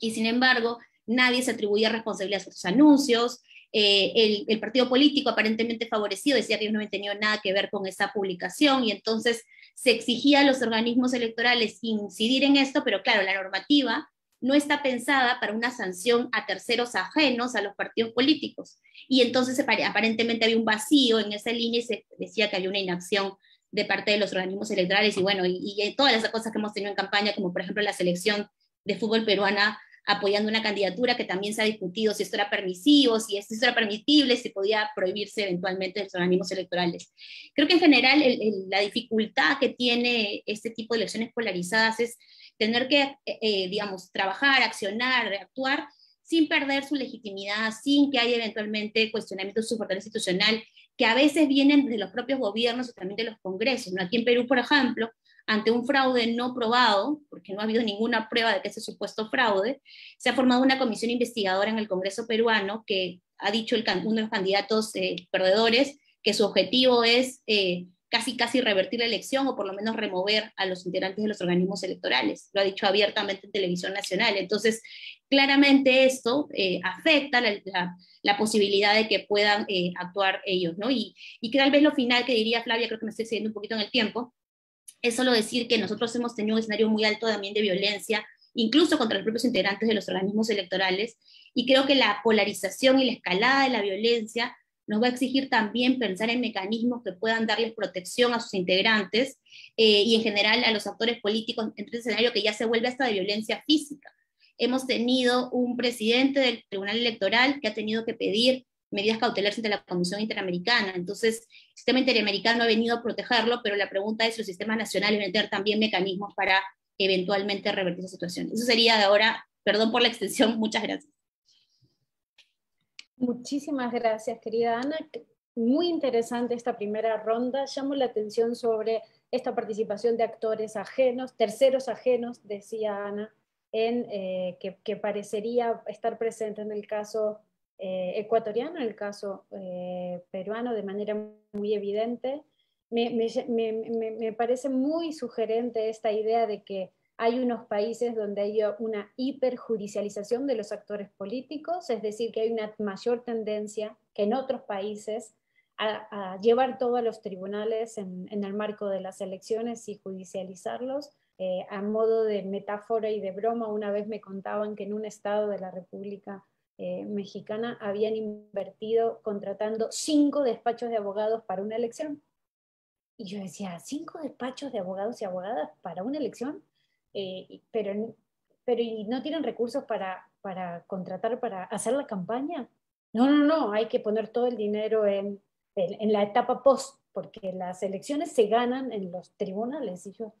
y sin embargo... nadie se atribuía responsabilidad por sus anuncios, el partido político aparentemente favorecido decía que ellos no habían tenido nada que ver con esa publicación, y entonces se exigía a los organismos electorales incidir en esto, pero claro, la normativa no está pensada para una sanción a terceros ajenos a los partidos políticos, y entonces aparentemente había un vacío en esa línea y se decía que había una inacción de parte de los organismos electorales, y bueno, y todas las cosas que hemos tenido en campaña, como por ejemplo la selección de fútbol peruana apoyando una candidatura que también se ha discutido si esto era permisivo, si esto era permitible, si podía prohibirse eventualmente de los organismos electorales. Creo que en general la dificultad que tiene este tipo de elecciones polarizadas es tener que, digamos, trabajar, accionar, actuar, sin perder su legitimidad, sin que haya eventualmente cuestionamiento de su fortaleza institucional, que a veces vienen de los propios gobiernos o también de los congresos, ¿no? Aquí en Perú, por ejemplo, ante un fraude no probado, porque no ha habido ninguna prueba de que ese supuesto fraude, se ha formado una comisión investigadora en el Congreso peruano que ha dicho uno de los candidatos perdedores que su objetivo es casi revertir la elección o por lo menos remover a los integrantes de los organismos electorales. Lo ha dicho abiertamente en televisión nacional. Entonces, claramente esto afecta la posibilidad de que puedan actuar ellos, ¿no? Y que tal vez lo final que diría Flavia, creo que me estoy excediendo un poquito en el tiempo, es solo decir que nosotros hemos tenido un escenario muy alto también de violencia, incluso contra los propios integrantes de los organismos electorales, y creo que la polarización y la escalada de la violencia nos va a exigir también pensar en mecanismos que puedan darles protección a sus integrantes, y en general a los actores políticos, en un escenario que ya se vuelve hasta de violencia física. Hemos tenido un presidente del Tribunal Electoral que ha tenido que pedir medidas cautelares ante la Comisión Interamericana. Entonces, el sistema interamericano ha venido a protegerlo, pero la pregunta es si los sistemas nacionales van a tener también mecanismos para eventualmente revertir esa situación. Eso sería de ahora. Perdón por la extensión, muchas gracias. Muchísimas gracias, querida Ana. Muy interesante esta primera ronda. Llamó la atención sobre esta participación de actores ajenos, terceros ajenos, decía Ana, que parecería estar presente en el caso ecuatoriano, en el caso peruano, de manera muy evidente. Me parece muy sugerente esta idea de que hay unos países donde hay una hiperjudicialización de los actores políticos, es decir, que hay una mayor tendencia que en otros países a llevar todo a los tribunales en el marco de las elecciones y judicializarlos. A modo de metáfora y de broma, una vez me contaban que en un estado de la República Mexicana habían invertido contratando 5 despachos de abogados para una elección. Y yo decía, 5 despachos de abogados y abogadas para una elección, pero ¿y no tienen recursos para contratar, para hacer la campaña? No, hay que poner todo el dinero en la etapa post, porque las elecciones se ganan en los tribunales. Y yo,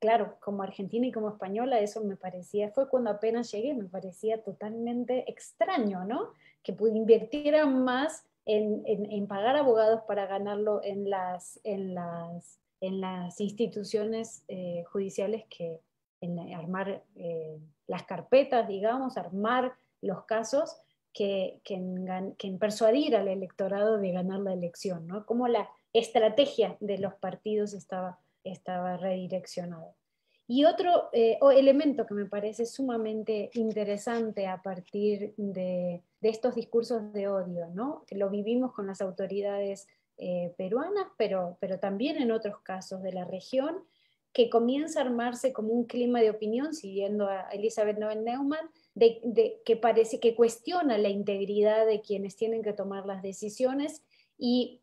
claro, como argentina y como española, eso me parecía, fue cuando apenas llegué, me parecía totalmente extraño, ¿no? Que invirtieran más en pagar abogados para ganarlo en las en las instituciones judiciales que en armar las carpetas, digamos, armar los casos, que en persuadir al electorado de ganar la elección, ¿no? Cómo la estrategia de los partidos estaba redireccionada. Y otro elemento que me parece sumamente interesante a partir de estos discursos de odio, ¿no? Que lo vivimos con las autoridades peruanas, pero también en otros casos de la región, que comienza a armarse como un clima de opinión, siguiendo a Elizabeth Noelle-Neumann, que parece que cuestiona la integridad de quienes tienen que tomar las decisiones, y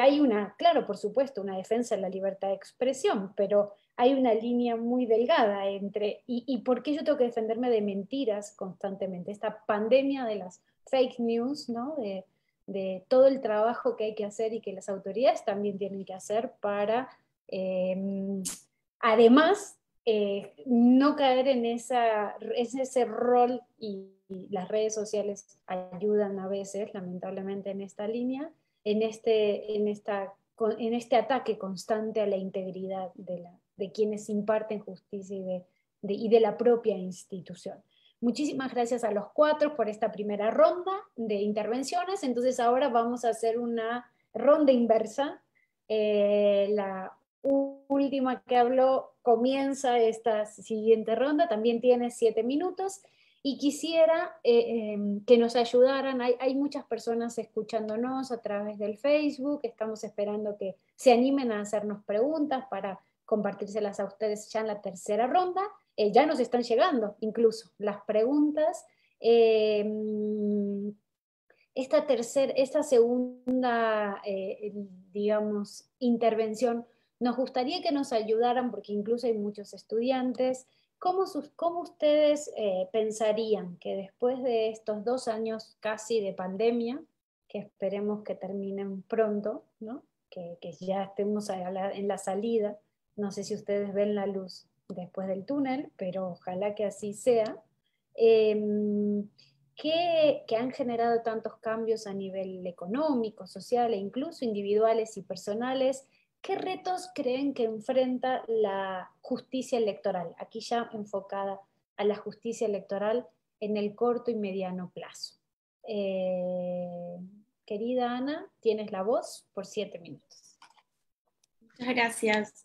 hay una, claro, por supuesto, una defensa de la libertad de expresión, pero hay una línea muy delgada entre, y por qué yo tengo que defenderme de mentiras constantemente, esta pandemia de las fake news, ¿no? De todo el trabajo que hay que hacer y que las autoridades también tienen que hacer para, además, no caer en ese rol, y las redes sociales ayudan a veces, lamentablemente, en esta línea, en este ataque constante a la integridad de quienes imparten justicia y de la propia institución. Muchísimas gracias a los cuatro por esta primera ronda de intervenciones. Entonces ahora vamos a hacer una ronda inversa. La última que habló comienza esta siguiente ronda, también tiene 7 minutos, y quisiera que nos ayudaran, hay muchas personas escuchándonos a través del Facebook, estamos esperando que se animen a hacernos preguntas para compartírselas a ustedes ya en la tercera ronda, ya nos están llegando incluso las preguntas. Esta segunda, digamos, intervención, nos gustaría que nos ayudaran, porque incluso hay muchos estudiantes. ¿Cómo ustedes pensarían que después de estos 2 años casi de pandemia, que esperemos que terminen pronto, ¿no? que ya estemos en la salida, no sé si ustedes ven la luz después del túnel, pero ojalá que así sea, que han generado tantos cambios a nivel económico, social e incluso individuales y personales? ¿Qué retos creen que enfrenta la justicia electoral? Aquí ya enfocada a la justicia electoral en el corto y mediano plazo. Querida Ana, tienes la voz por 7 minutos. Muchas gracias.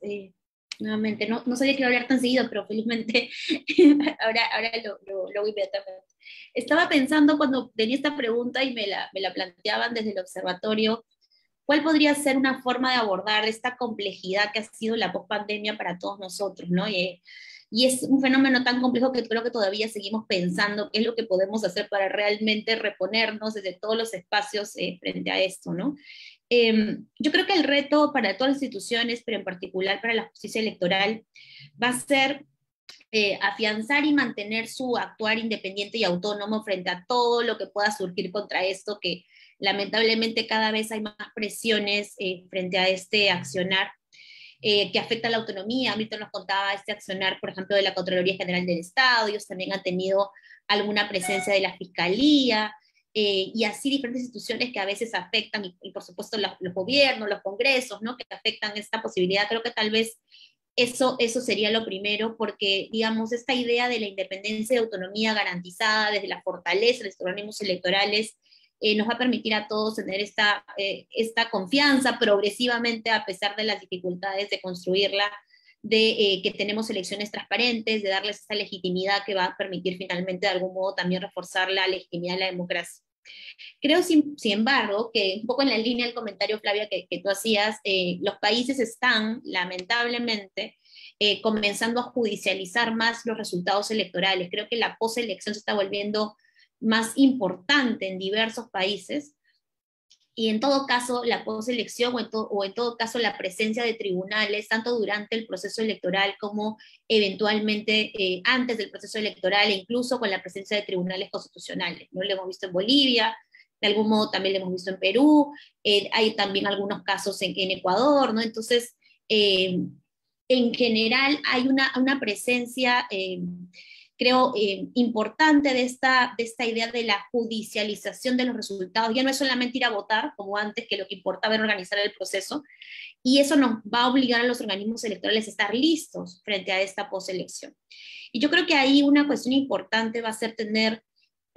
Nuevamente, no sabía que iba a hablar tan seguido, pero felizmente ahora lo voy inmediatamente. Estaba pensando cuando tenía esta pregunta y me la planteaban desde el observatorio, ¿cuál podría ser una forma de abordar esta complejidad que ha sido la pospandemia para todos nosotros, ¿no? Y es un fenómeno tan complejo que creo que todavía seguimos pensando qué es lo que podemos hacer para realmente reponernos desde todos los espacios frente a esto, ¿no? Yo creo que el reto para todas las instituciones, pero en particular para la justicia electoral, va a ser afianzar y mantener su actuar independiente y autónomo frente a todo lo que pueda surgir contra esto, que lamentablemente cada vez hay más presiones frente a este accionar que afecta a la autonomía. Milton nos contaba este accionar, por ejemplo, de la Contraloría General del Estado, ellos también han tenido alguna presencia de la Fiscalía, y así diferentes instituciones que a veces afectan, y por supuesto los gobiernos, los congresos, ¿no? Que afectan esta posibilidad. Creo que tal vez eso sería lo primero, porque, digamos, esta idea de la independencia y autonomía garantizada desde la fortaleza de los organismos electorales nos va a permitir a todos tener esta confianza progresivamente, a pesar de las dificultades de construirla, de que tenemos elecciones transparentes, de darles esa legitimidad que va a permitir finalmente de algún modo también reforzar la legitimidad de la democracia. Creo, sin embargo, que un poco en la línea del comentario, Flavia, que tú hacías, los países están, lamentablemente, comenzando a judicializar más los resultados electorales. Creo que la poselección se está volviendo más importante en diversos países, y en todo caso la poselección o en todo caso la presencia de tribunales, tanto durante el proceso electoral como eventualmente antes del proceso electoral, e incluso con la presencia de tribunales constitucionales, ¿no? Lo hemos visto en Bolivia, de algún modo también lo hemos visto en Perú, hay también algunos casos en Ecuador, ¿no? Entonces, en general hay una presencia creo, importante de esta idea de la judicialización de los resultados. Ya no es solamente ir a votar, como antes, que lo que importaba era organizar el proceso, y eso nos va a obligar a los organismos electorales a estar listos frente a esta postelección. Y yo creo que ahí una cuestión importante va a ser tener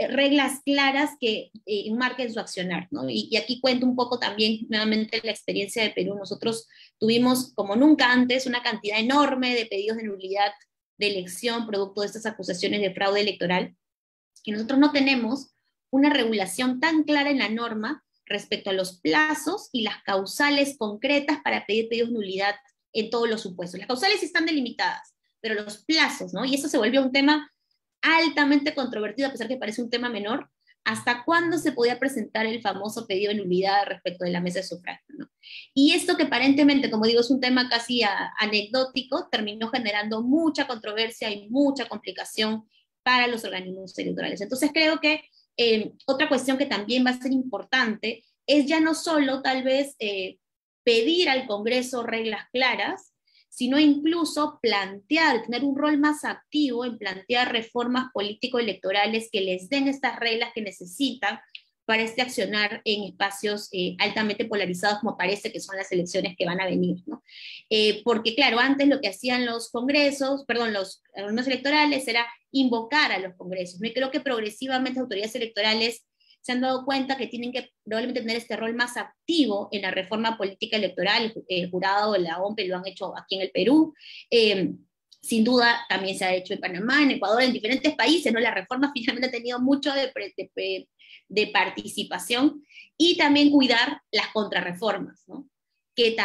reglas claras que enmarquen su accionar, ¿no? Y aquí cuento un poco también nuevamente la experiencia de Perú. Nosotros tuvimos, como nunca antes, una cantidad enorme de pedidos de nulidad de elección producto de estas acusaciones de fraude electoral, y nosotros no tenemos una regulación tan clara en la norma respecto a los plazos y las causales concretas para pedir pedidos de nulidad en todos los supuestos. Las causales están delimitadas, pero los plazos, ¿no? Y eso se volvió un tema altamente controvertido, a pesar que parece un tema menor, hasta cuándo se podía presentar el famoso pedido de nulidad respecto de la mesa de sufragio, ¿no? Y esto que aparentemente, como digo, es un tema casi anecdótico, terminó generando mucha controversia y mucha complicación para los organismos electorales. Entonces creo que otra cuestión que también va a ser importante es ya no solo tal vez pedir al Congreso reglas claras, sino incluso plantear, tener un rol más activo en plantear reformas político-electorales que les den estas reglas que necesitan para este accionar en espacios altamente polarizados, como parece que son las elecciones que van a venir, ¿no? Porque claro, antes lo que hacían los congresos, perdón, los organismos electorales, era invocar a los congresos, ¿no? Y creo que progresivamente las autoridades electorales se han dado cuenta que tienen que probablemente tener este rol más activo en la reforma política electoral. El jurado de la OMPE lo han hecho aquí en el Perú, sin duda también se ha hecho en Panamá, en Ecuador, en diferentes países, ¿no? La reforma finalmente ha tenido mucho de participación, y también cuidar las contrarreformas, ¿no? Que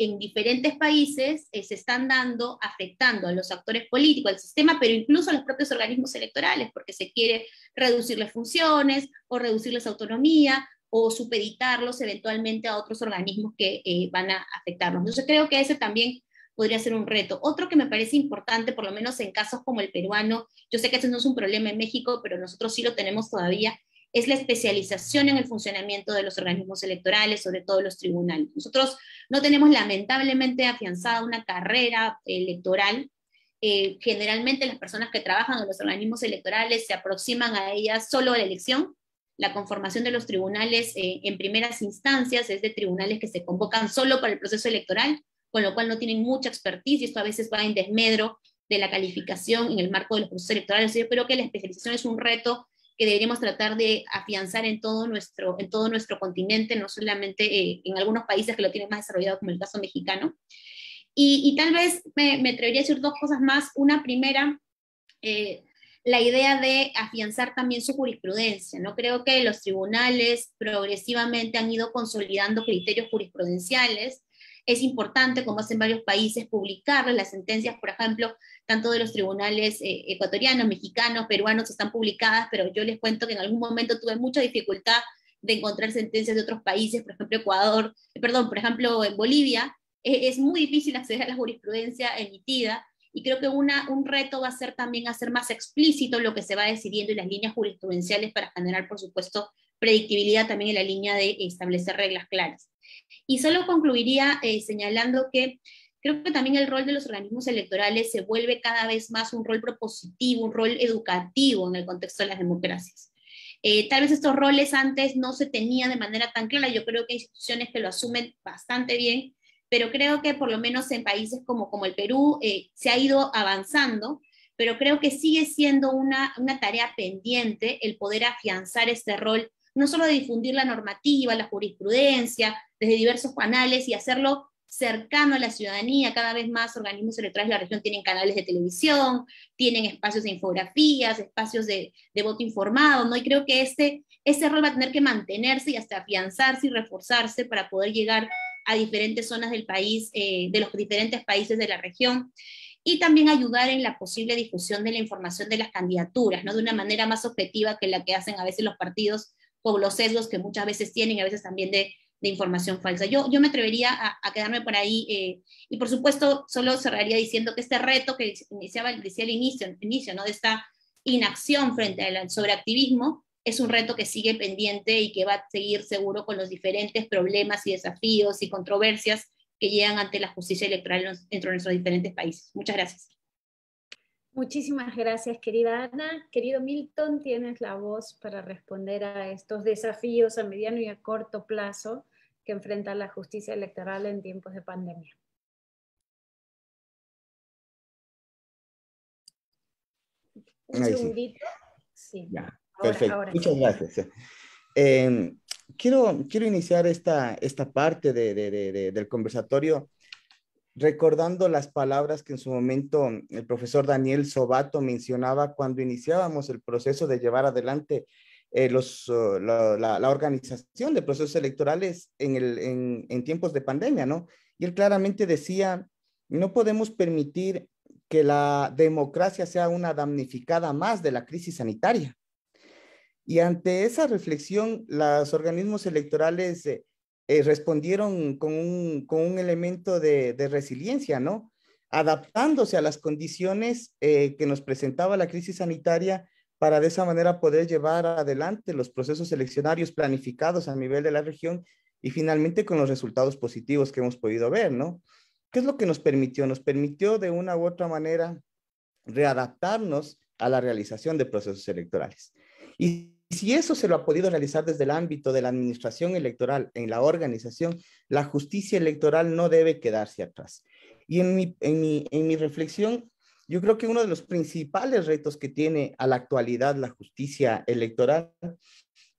en diferentes países se están dando, afectando a los actores políticos, al sistema, pero incluso a los propios organismos electorales, porque se quiere reducirles funciones, o reducirles autonomía, o supeditarlos eventualmente a otros organismos que van a afectarlos. Entonces creo que ese también podría ser un reto. Otro que me parece importante, por lo menos en casos como el peruano, yo sé que esto no es un problema en México, pero nosotros sí lo tenemos todavía, es la especialización en el funcionamiento de los organismos electorales, sobre todo los tribunales. Nosotros no tenemos lamentablemente afianzada una carrera electoral. Generalmente las personas que trabajan en los organismos electorales se aproximan a ellas solo a la elección. La conformación de los tribunales en primeras instancias es de tribunales que se convocan solo para el proceso electoral, con lo cual no tienen mucha expertise, y esto a veces va en desmedro de la calificación en el marco de los procesos electorales. Yo creo que la especialización es un reto que deberíamos tratar de afianzar en todo nuestro continente, no solamente en algunos países que lo tienen más desarrollado, como el caso mexicano. Y tal vez me atrevería a decir dos cosas más. Una primera, la idea de afianzar también su jurisprudencia, ¿no? Creo que los tribunales progresivamente han ido consolidando criterios jurisprudenciales. Es importante, como hacen varios países, publicar las sentencias, por ejemplo, tanto de los tribunales ecuatorianos, mexicanos, peruanos, están publicadas, pero yo les cuento que en algún momento tuve mucha dificultad de encontrar sentencias de otros países, por ejemplo, en Bolivia, es muy difícil acceder a la jurisprudencia emitida, y creo que un reto va a ser también hacer más explícito lo que se va decidiendo y las líneas jurisprudenciales para generar, por supuesto, predictibilidad también en la línea de establecer reglas claras. Y solo concluiría señalando que creo que también el rol de los organismos electorales se vuelve cada vez más un rol propositivo, un rol educativo en el contexto de las democracias. Tal vez estos roles antes no se tenían de manera tan clara, yo creo que hay instituciones que lo asumen bastante bien, pero creo que por lo menos en países como el Perú se ha ido avanzando, pero creo que sigue siendo una tarea pendiente el poder afianzar este rol, no solo de difundir la normativa, la jurisprudencia, desde diversos canales, y hacerlo cercano a la ciudadanía. Cada vez más organismos electorales de la región tienen canales de televisión, tienen espacios de infografías, espacios de voto informado, ¿no? Y creo que ese rol va a tener que mantenerse y hasta afianzarse y reforzarse para poder llegar a diferentes zonas del país, de los diferentes países de la región, y también ayudar en la posible difusión de la información de las candidaturas, ¿no? De una manera más objetiva que la que hacen a veces los partidos, con los sesgos que muchas veces tienen, a veces también de información falsa. Yo me atrevería a quedarme por ahí, y por supuesto solo cerraría diciendo que este reto que decía al inicio, ¿no? De esta inacción frente al sobreactivismo, es un reto que sigue pendiente y que va a seguir seguro con los diferentes problemas y desafíos y controversias que llegan ante la justicia electoral entre nuestros diferentes países. Muchas gracias. Muchísimas gracias, querida Ana. Querido Milton, tienes la voz para responder a estos desafíos a mediano y a corto plazo que enfrenta la justicia electoral en tiempos de pandemia. Un segundito. Sí. Ya, perfecto. Ahora. Muchas gracias. Quiero iniciar esta parte del conversatorio recordando las palabras que en su momento el profesor Daniel Sobato mencionaba cuando iniciábamos el proceso de llevar adelante la organización de procesos electorales en tiempos de pandemia, ¿no? Y él claramente decía, no podemos permitir que la democracia sea una damnificada más de la crisis sanitaria. Y ante esa reflexión, los organismos electorales respondieron con un elemento de resiliencia, ¿no? Adaptándose a las condiciones que nos presentaba la crisis sanitaria para de esa manera poder llevar adelante los procesos eleccionarios planificados a nivel de la región y finalmente con los resultados positivos que hemos podido ver, ¿no? ¿Qué es lo que nos permitió? Nos permitió de una u otra manera readaptarnos a la realización de procesos electorales. Y si eso se lo ha podido realizar desde el ámbito de la administración electoral en la organización, la justicia electoral no debe quedarse atrás. Y en mi reflexión, yo creo que uno de los principales retos que tiene a la actualidad la justicia electoral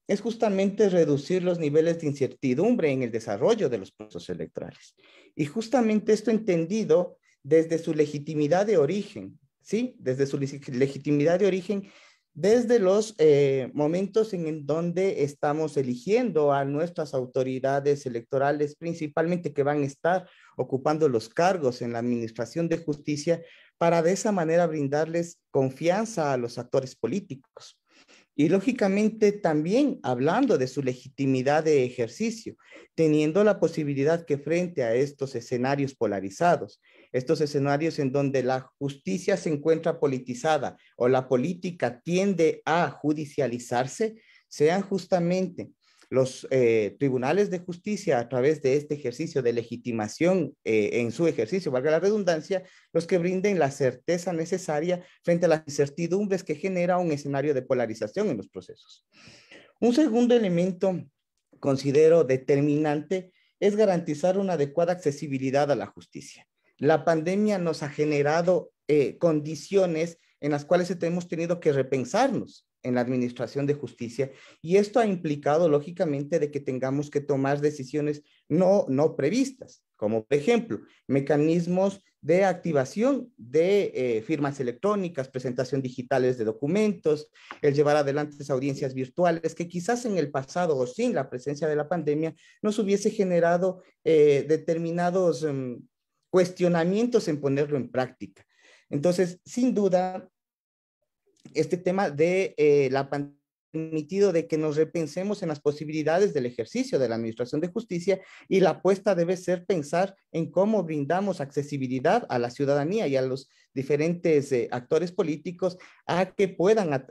es justamente reducir los niveles de incertidumbre en el desarrollo de los procesos electorales. Y justamente esto entendido desde su legitimidad de origen, ¿sí? Desde su legitimidad de origen, desde los momentos en donde estamos eligiendo a nuestras autoridades electorales, principalmente que van a estar ocupando los cargos en la administración de justicia, para de esa manera brindarles confianza a los actores políticos. Y lógicamente también hablando de su legitimidad de ejercicio, teniendo la posibilidad que frente a estos escenarios polarizados, estos escenarios en donde la justicia se encuentra politizada o la política tiende a judicializarse, sean justamente los tribunales de justicia a través de este ejercicio de legitimación en su ejercicio, valga la redundancia, los que brinden la certeza necesaria frente a las incertidumbres que genera un escenario de polarización en los procesos. Un segundo elemento, considero determinante, es garantizar una adecuada accesibilidad a la justicia. La pandemia nos ha generado condiciones en las cuales hemos tenido que repensarnos en la administración de justicia, y esto ha implicado lógicamente de que tengamos que tomar decisiones no previstas, como por ejemplo, mecanismos de activación de firmas electrónicas, presentación digitales de documentos, el llevar adelante esas audiencias virtuales que quizás en el pasado o sin la presencia de la pandemia nos hubiese generado determinados cuestionamientos en ponerlo en práctica. Entonces, sin duda, este tema de la pandemia ha permitido de que nos repensemos en las posibilidades del ejercicio de la administración de justicia, y la apuesta debe ser pensar en cómo brindamos accesibilidad a la ciudadanía y a los diferentes actores políticos a que puedan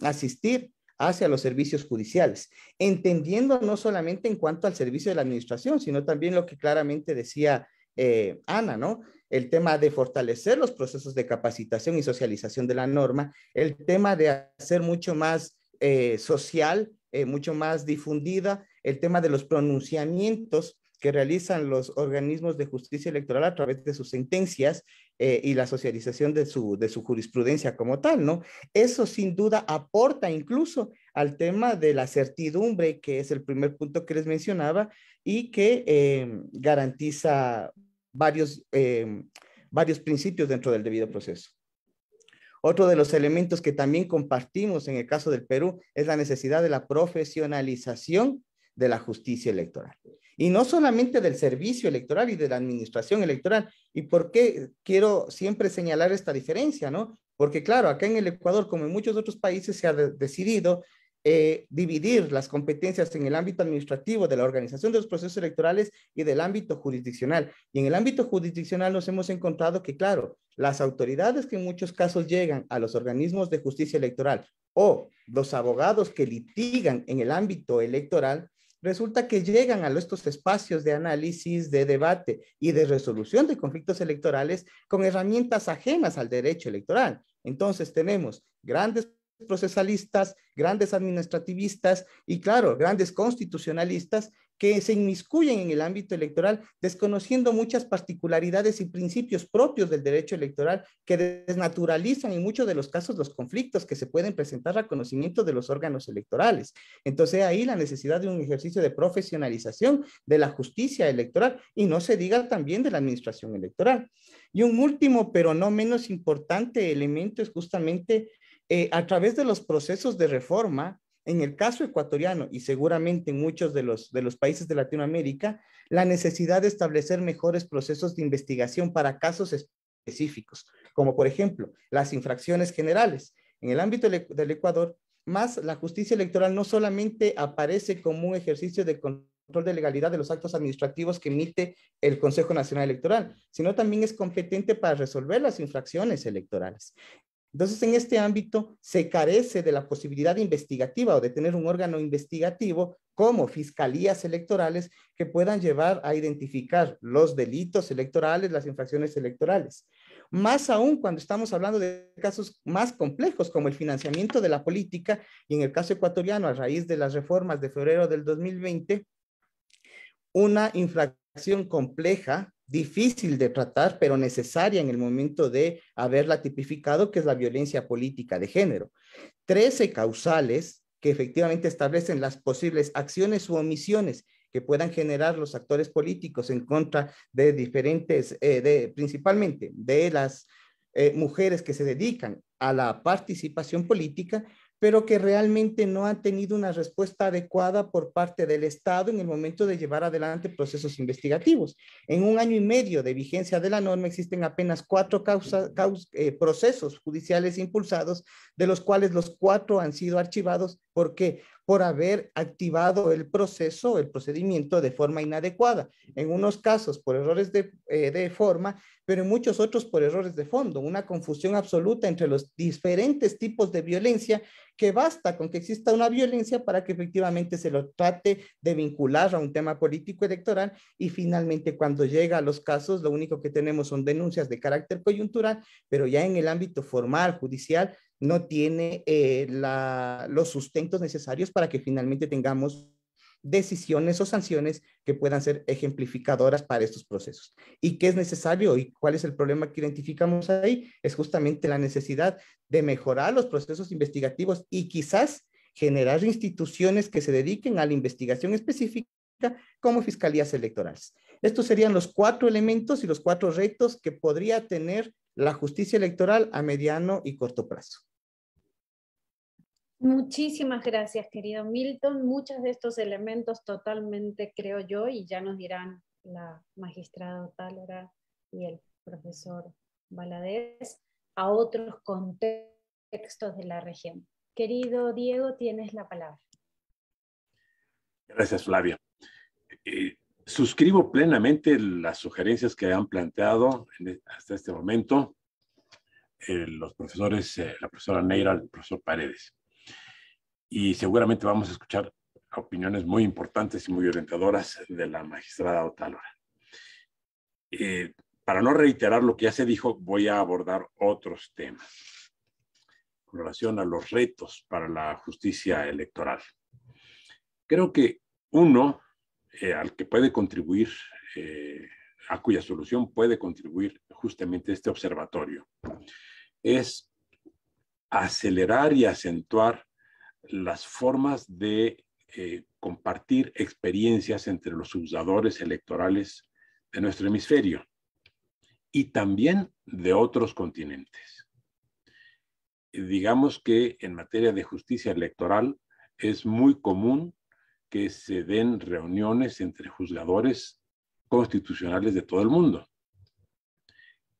asistir hacia los servicios judiciales, entendiendo no solamente en cuanto al servicio de la administración, sino también lo que claramente decía Ana, ¿no? El tema de fortalecer los procesos de capacitación y socialización de la norma, el tema de hacer mucho más social, mucho más difundida, el tema de los pronunciamientos que realizan los organismos de justicia electoral a través de sus sentencias y la socialización de su jurisprudencia como tal, ¿no? Eso sin duda aporta incluso al tema de la certidumbre, que es el primer punto que les mencionaba y que garantiza varios principios dentro del debido proceso. Otro de los elementos que también compartimos en el caso del Perú es la necesidad de la profesionalización de la justicia electoral. Y no solamente del servicio electoral y de la administración electoral. ¿Y por qué quiero siempre señalar esta diferencia, no? Porque claro, acá en el Ecuador, como en muchos otros países, se ha decidido dividir las competencias en el ámbito administrativo de la organización de los procesos electorales y del ámbito jurisdiccional. Y en el ámbito jurisdiccional nos hemos encontrado que, claro, las autoridades que en muchos casos llegan a los organismos de justicia electoral o los abogados que litigan en el ámbito electoral resulta que llegan a estos espacios de análisis, de debate y de resolución de conflictos electorales con herramientas ajenas al derecho electoral. Entonces tenemos grandes procesalistas, grandes administrativistas y, claro, grandes constitucionalistas que se inmiscuyen en el ámbito electoral, desconociendo muchas particularidades y principios propios del derecho electoral que desnaturalizan en muchos de los casos los conflictos que se pueden presentar a conocimiento de los órganos electorales. Entonces ahí la necesidad de un ejercicio de profesionalización de la justicia electoral y no se diga también de la administración electoral. Y un último, pero no menos importante elemento es justamente a través de los procesos de reforma. En el caso ecuatoriano y seguramente en muchos de los países de Latinoamérica, la necesidad de establecer mejores procesos de investigación para casos específicos, como por ejemplo las infracciones generales. En el ámbito del Ecuador, más la justicia electoral no solamente aparece como un ejercicio de control de legalidad de los actos administrativos que emite el Consejo Nacional Electoral, sino también es competente para resolver las infracciones electorales. Entonces, en este ámbito se carece de la posibilidad investigativa o de tener un órgano investigativo como fiscalías electorales que puedan llevar a identificar los delitos electorales, las infracciones electorales. Más aún cuando estamos hablando de casos más complejos como el financiamiento de la política y en el caso ecuatoriano, a raíz de las reformas de febrero del 2020, una infracción compleja, difícil de tratar, pero necesaria en el momento de haberla tipificado, que es la violencia política de género. 13 causales que efectivamente establecen las posibles acciones u omisiones que puedan generar los actores políticos en contra de diferentes, principalmente de las mujeres que se dedican a la participación política, pero que realmente no han tenido una respuesta adecuada por parte del Estado en el momento de llevar adelante procesos investigativos. En un año y medio de vigencia de la norma existen apenas 4 procesos judiciales impulsados, de los cuales los 4 han sido archivados. ¿Por qué? Por haber activado el proceso, el procedimiento de forma inadecuada. En unos casos por errores de forma, pero en muchos otros por errores de fondo. Una confusión absoluta entre los diferentes tipos de violencia que basta con que exista una violencia para que efectivamente se lo trate de vincular a un tema político electoral y finalmente cuando llega a los casos lo único que tenemos son denuncias de carácter coyuntural, pero ya en el ámbito formal, judicial, no tiene los sustentos necesarios para que finalmente tengamos decisiones o sanciones que puedan ser ejemplificadoras para estos procesos. ¿Y qué es necesario y cuál es el problema que identificamos ahí? Es justamente la necesidad de mejorar los procesos investigativos y quizás generar instituciones que se dediquen a la investigación específica como fiscalías electorales. Estos serían los 4 elementos y los 4 retos que podría tener la justicia electoral a mediano y corto plazo. Muchísimas gracias, querido Milton. Muchos de estos elementos totalmente, creo yo, y ya nos dirán la magistrada Otálora y el profesor Valadés, a otros contextos de la región. Querido Diego, tienes la palabra. Gracias, Flavia. Suscribo plenamente las sugerencias que han planteado hasta este momento los profesores, la profesora Neyra, el profesor Paredes. Y seguramente vamos a escuchar opiniones muy importantes y muy orientadoras de la magistrada Otálora. Para no reiterar lo que ya se dijo, voy a abordar otros temas con relación a los retos para la justicia electoral. Creo que uno al que puede contribuir, a cuya solución puede contribuir justamente este observatorio, es acelerar y acentuar las formas de compartir experiencias entre los juzgadores electorales de nuestro hemisferio y también de otros continentes. Digamos que en materia de justicia electoral es muy común que se den reuniones entre juzgadores constitucionales de todo el mundo.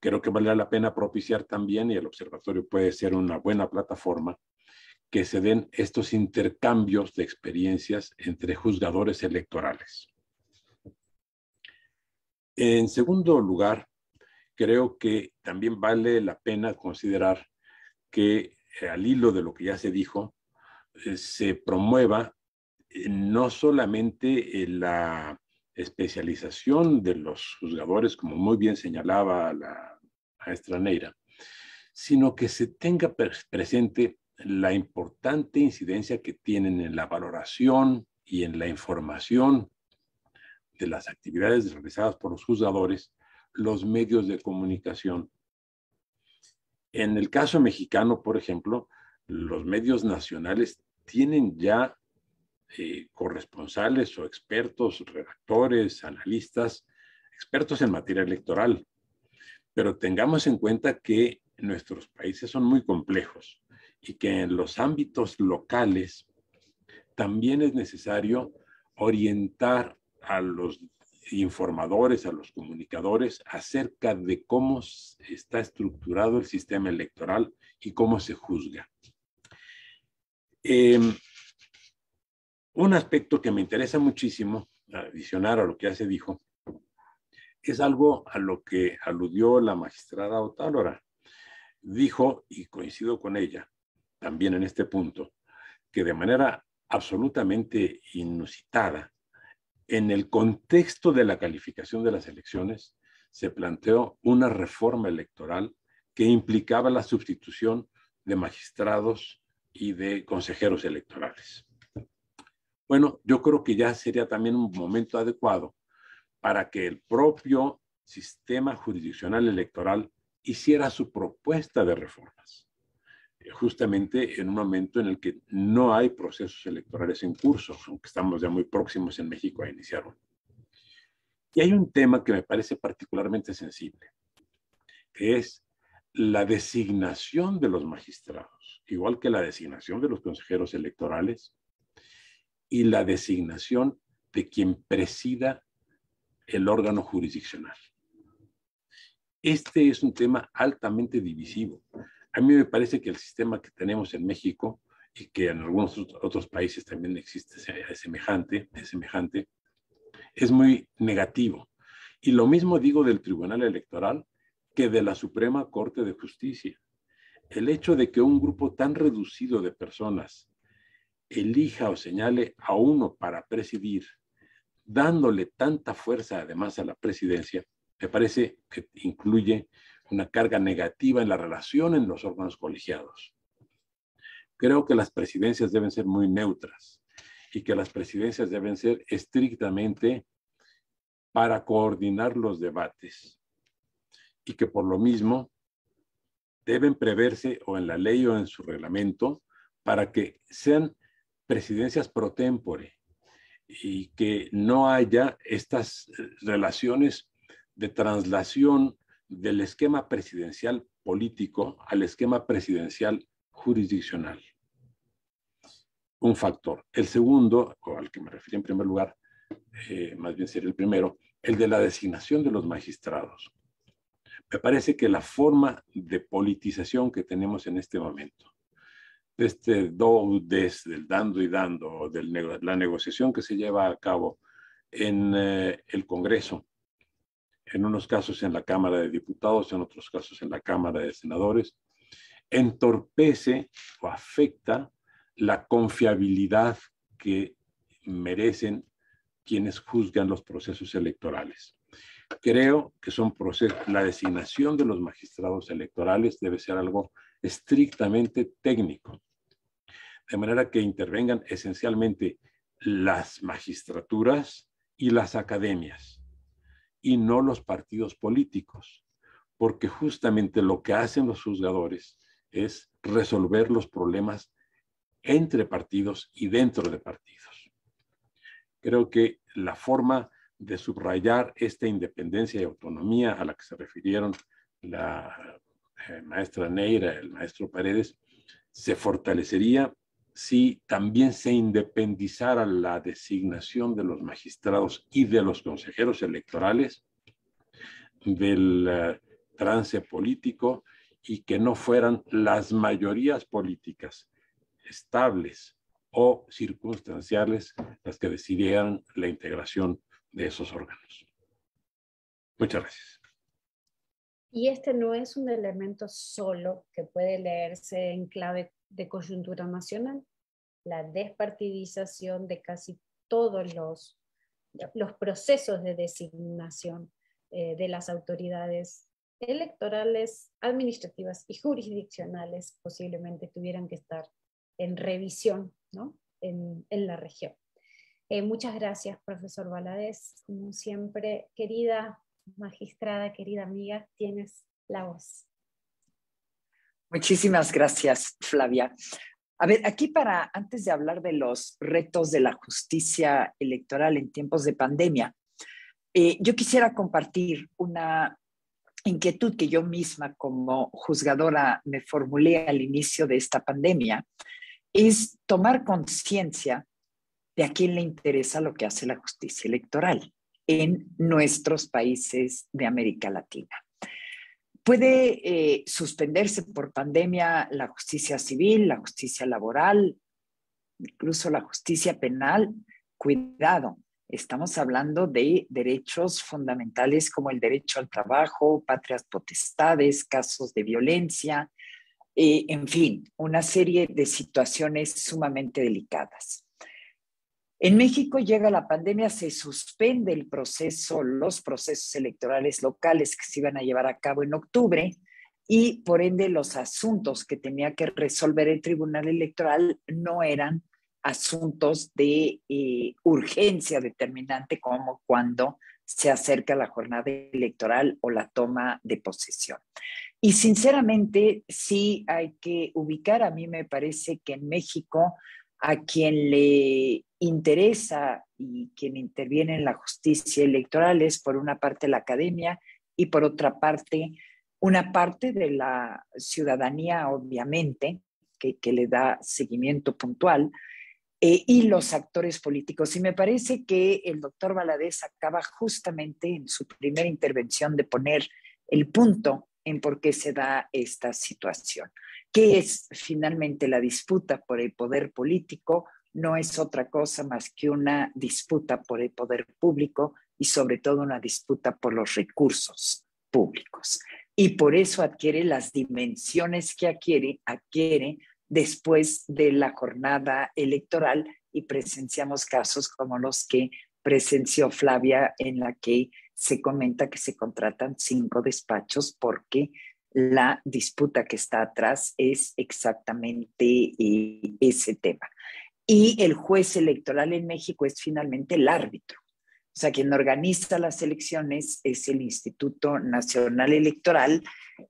Creo que vale la pena propiciar también, y el observatorio puede ser una buena plataforma, que se den estos intercambios de experiencias entre juzgadores electorales. En segundo lugar, creo que también vale la pena considerar que al hilo de lo que ya se dijo, se promueva no solamente la especialización de los juzgadores, como muy bien señalaba la maestra Neyra, sino que se tenga presente la importante incidencia que tienen en la valoración y en la información de las actividades realizadas por los juzgadores, los medios de comunicación. En el caso mexicano, por ejemplo, los medios nacionales tienen ya corresponsales o expertos, redactores, analistas, expertos en materia electoral. Pero tengamos en cuenta que nuestros países son muy complejos y que en los ámbitos locales también es necesario orientar a los informadores, a los comunicadores, acerca de cómo está estructurado el sistema electoral y cómo se juzga. Un aspecto que me interesa muchísimo, adicionar a lo que ya se dijo, es algo a lo que aludió la magistrada Otálora. Dijo, y coincido con ella, también en este punto, que de manera absolutamente inusitada, en el contexto de la calificación de las elecciones, se planteó una reforma electoral que implicaba la sustitución de magistrados y de consejeros electorales. Bueno, yo creo que ya sería también un momento adecuado para que el propio sistema jurisdiccional electoral hiciera su propuesta de reformas, justamente en un momento en el que no hay procesos electorales en curso, aunque estamos ya muy próximos en México a iniciar uno. Y hay un tema que me parece particularmente sensible, que es la designación de los magistrados, igual que la designación de los consejeros electorales, y la designación de quien presida el órgano jurisdiccional. Este es un tema altamente divisivo. A mí me parece que el sistema que tenemos en México y que en algunos otros países también existe semejante, es muy negativo. Y lo mismo digo del Tribunal Electoral que de la Suprema Corte de Justicia. El hecho de que un grupo tan reducido de personas elija o señale a uno para presidir, dándole tanta fuerza además a la presidencia, me parece que incluye una carga negativa en la relación en los órganos colegiados. Creo que las presidencias deben ser muy neutras y que las presidencias deben ser estrictamente para coordinar los debates y que por lo mismo deben preverse o en la ley o en su reglamento para que sean presidencias pro tempore y que no haya estas relaciones de traslación del esquema presidencial político al esquema presidencial jurisdiccional. Un factor. El segundo, o al que me referí en primer lugar, más bien sería el primero, el de la designación de los magistrados. Me parece que la forma de politización que tenemos en este momento, de este del dando y dando, de la negociación que se lleva a cabo en el Congreso, en unos casos en la Cámara de Diputados, en otros casos en la Cámara de Senadores, entorpece o afecta la confiabilidad que merecen quienes juzgan los procesos electorales. Creo que son procesos, la designación de los magistrados electorales debe ser algo estrictamente técnico, de manera que intervengan esencialmente las magistraturas y las academias, y no los partidos políticos, porque justamente lo que hacen los juzgadores es resolver los problemas entre partidos y dentro de partidos. Creo que la forma de subrayar esta independencia y autonomía a la que se refirieron la maestra Neyra, el maestro Paredes, se fortalecería si también se independizara la designación de los magistrados y de los consejeros electorales del trance político y que no fueran las mayorías políticas estables o circunstanciales las que decidieran la integración de esos órganos. Muchas gracias. Y este no es un elemento solo que puede leerse en clave de coyuntura nacional, la despartidización de casi todos los procesos de designación de las autoridades electorales, administrativas y jurisdiccionales posiblemente tuvieran que estar en revisión, ¿no? en la región. Muchas gracias, profesor Valadés. Como siempre, querida magistrada, querida amiga, tienes la voz. Muchísimas gracias, Flavia. A ver, aquí antes de hablar de los retos de la justicia electoral en tiempos de pandemia, yo quisiera compartir una inquietud que yo misma como juzgadora me formulé al inicio de esta pandemia, es tomar conciencia de a quién le interesa lo que hace la justicia electoral en nuestros países de América Latina. Puede suspenderse por pandemia la justicia civil, la justicia laboral, incluso la justicia penal. Cuidado, estamos hablando de derechos fundamentales como el derecho al trabajo, patrias potestades, casos de violencia, en fin, una serie de situaciones sumamente delicadas. En México llega la pandemia, se suspende el proceso, los procesos electorales locales que se iban a llevar a cabo en octubre y por ende los asuntos que tenía que resolver el Tribunal Electoral no eran asuntos de urgencia determinante como cuando se acerca la jornada electoral o la toma de posesión. Y sinceramente sí hay que ubicar, a mí me parece que en México a quien le interesa y quien interviene en la justicia electoral es por una parte la academia y por otra parte una parte de la ciudadanía, obviamente, que le da seguimiento puntual, y los actores políticos. Y me parece que el doctor Valadés acaba justamente en su primera intervención de poner el punto en por qué se da esta situación. ¿Qué es finalmente la disputa por el poder político? No es otra cosa más que una disputa por el poder público y sobre todo una disputa por los recursos públicos. Y por eso adquiere las dimensiones que adquiere después de la jornada electoral y presenciamos casos como los que presenció Flavia en la que se comenta que se contratan 5 despachos porque la disputa que está atrás es exactamente ese tema. Y el juez electoral en México es finalmente el árbitro. O sea, quien organiza las elecciones es el Instituto Nacional Electoral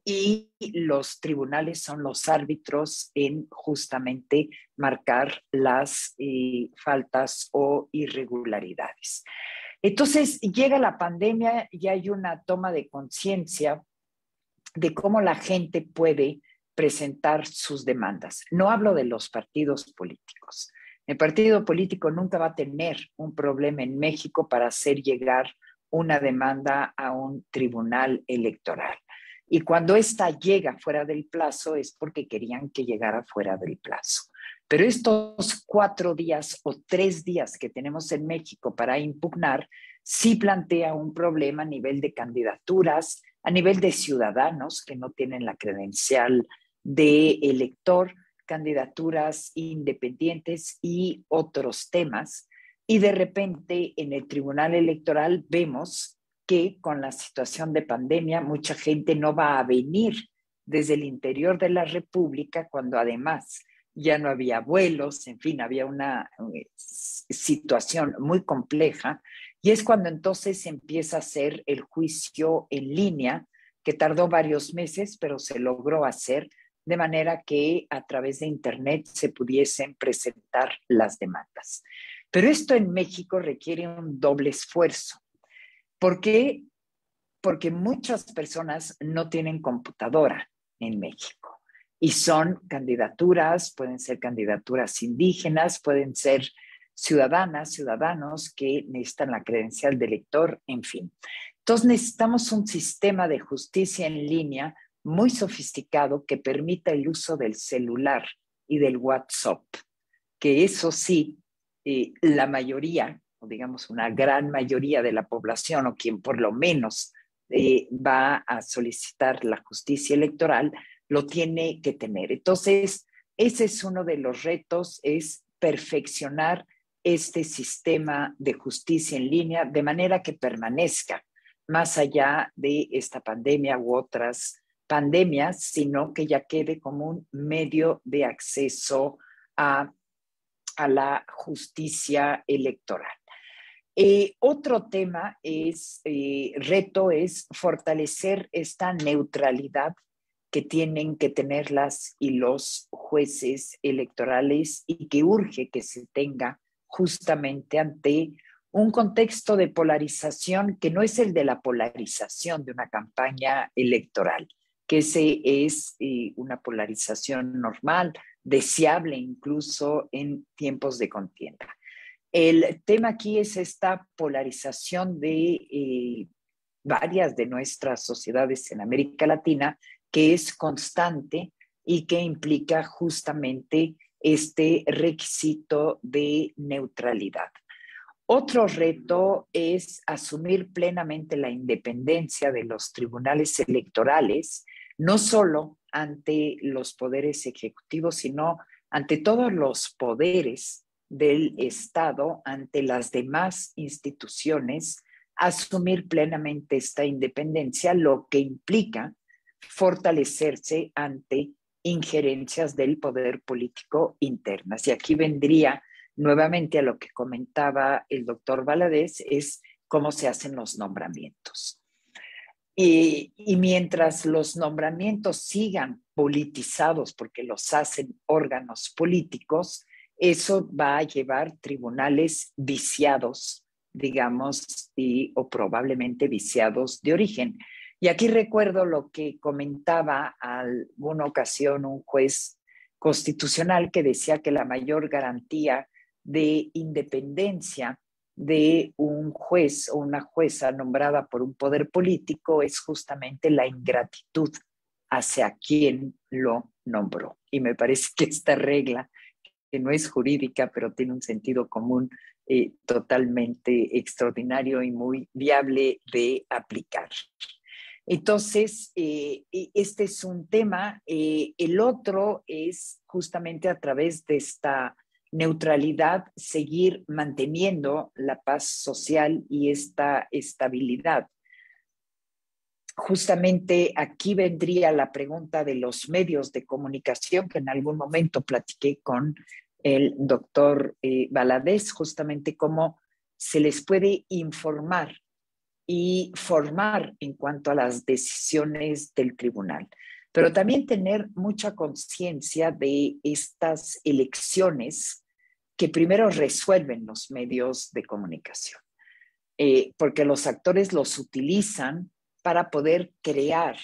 y los tribunales son los árbitros en justamente marcar las faltas o irregularidades. Entonces, llega la pandemia y hay una toma de conciencia de cómo la gente puede presentar sus demandas. No hablo de los partidos políticos. El partido político nunca va a tener un problema en México para hacer llegar una demanda a un tribunal electoral. Y cuando esta llega fuera del plazo es porque querían que llegara fuera del plazo. Pero estos 4 días o 3 días que tenemos en México para impugnar sí plantea un problema a nivel de candidaturas, a nivel de ciudadanos que no tienen la credencial de elector, candidaturas independientes y otros temas. Y de repente en el Tribunal Electoral vemos que con la situación de pandemia mucha gente no va a venir desde el interior de la República cuando además ya no había vuelos, en fin, había una situación muy compleja. Y es cuando entonces empieza a hacer el juicio en línea, que tardó varios meses, pero se logró hacer de manera que a través de Internet se pudiesen presentar las demandas. Pero esto en México requiere un doble esfuerzo. ¿Por qué? Porque muchas personas no tienen computadora en México y son candidaturas, pueden ser candidaturas indígenas, pueden ser ciudadanas, ciudadanos que necesitan la credencial de elector, en fin. Entonces necesitamos un sistema de justicia en línea muy sofisticado que permita el uso del celular y del WhatsApp, que eso sí, la mayoría, o digamos una gran mayoría de la población, o quien por lo menos va a solicitar la justicia electoral, lo tiene que tener. Entonces, ese es uno de los retos, es perfeccionar este sistema de justicia en línea de manera que permanezca más allá de esta pandemia u otras pandemias, sino que ya quede como un medio de acceso a la justicia electoral. Otro tema es, reto es fortalecer esta neutralidad que tienen que tener las y los jueces electorales y que urge que se tenga justamente ante un contexto de polarización que no es el de la polarización de una campaña electoral, que ese es una polarización normal, deseable incluso en tiempos de contienda. El tema aquí es esta polarización de varias de nuestras sociedades en América Latina, que es constante y que implica justamente este requisito de neutralidad. Otro reto es asumir plenamente la independencia de los tribunales electorales, no solo ante los poderes ejecutivos, sino ante todos los poderes del Estado, ante las demás instituciones, asumir plenamente esta independencia, lo que implica fortalecerse ante injerencias del poder político internas. Y aquí vendría nuevamente a lo que comentaba el doctor Valadés, es cómo se hacen los nombramientos. Y mientras los nombramientos sigan politizados, porque los hacen órganos políticos, eso va a llevar tribunales viciados, digamos, o probablemente viciados de origen. Y aquí recuerdo lo que comentaba alguna ocasión un juez constitucional que decía que la mayor garantía de independencia de un juez o una jueza nombrada por un poder político es justamente la ingratitud hacia quien lo nombró. Y me parece que esta regla, que no es jurídica, pero tiene un sentido común totalmente extraordinario y muy viable de aplicar. Entonces, este es un tema. El otro es justamente a través de esta neutralidad, seguir manteniendo la paz social y esta estabilidad. Justamente aquí vendría la pregunta de los medios de comunicación, que en algún momento platiqué con el doctor Valadés, justamente cómo se les puede informar y formar en cuanto a las decisiones del tribunal. Pero también tener mucha conciencia de estas elecciones que primero resuelven los medios de comunicación, porque los actores los utilizan para poder crear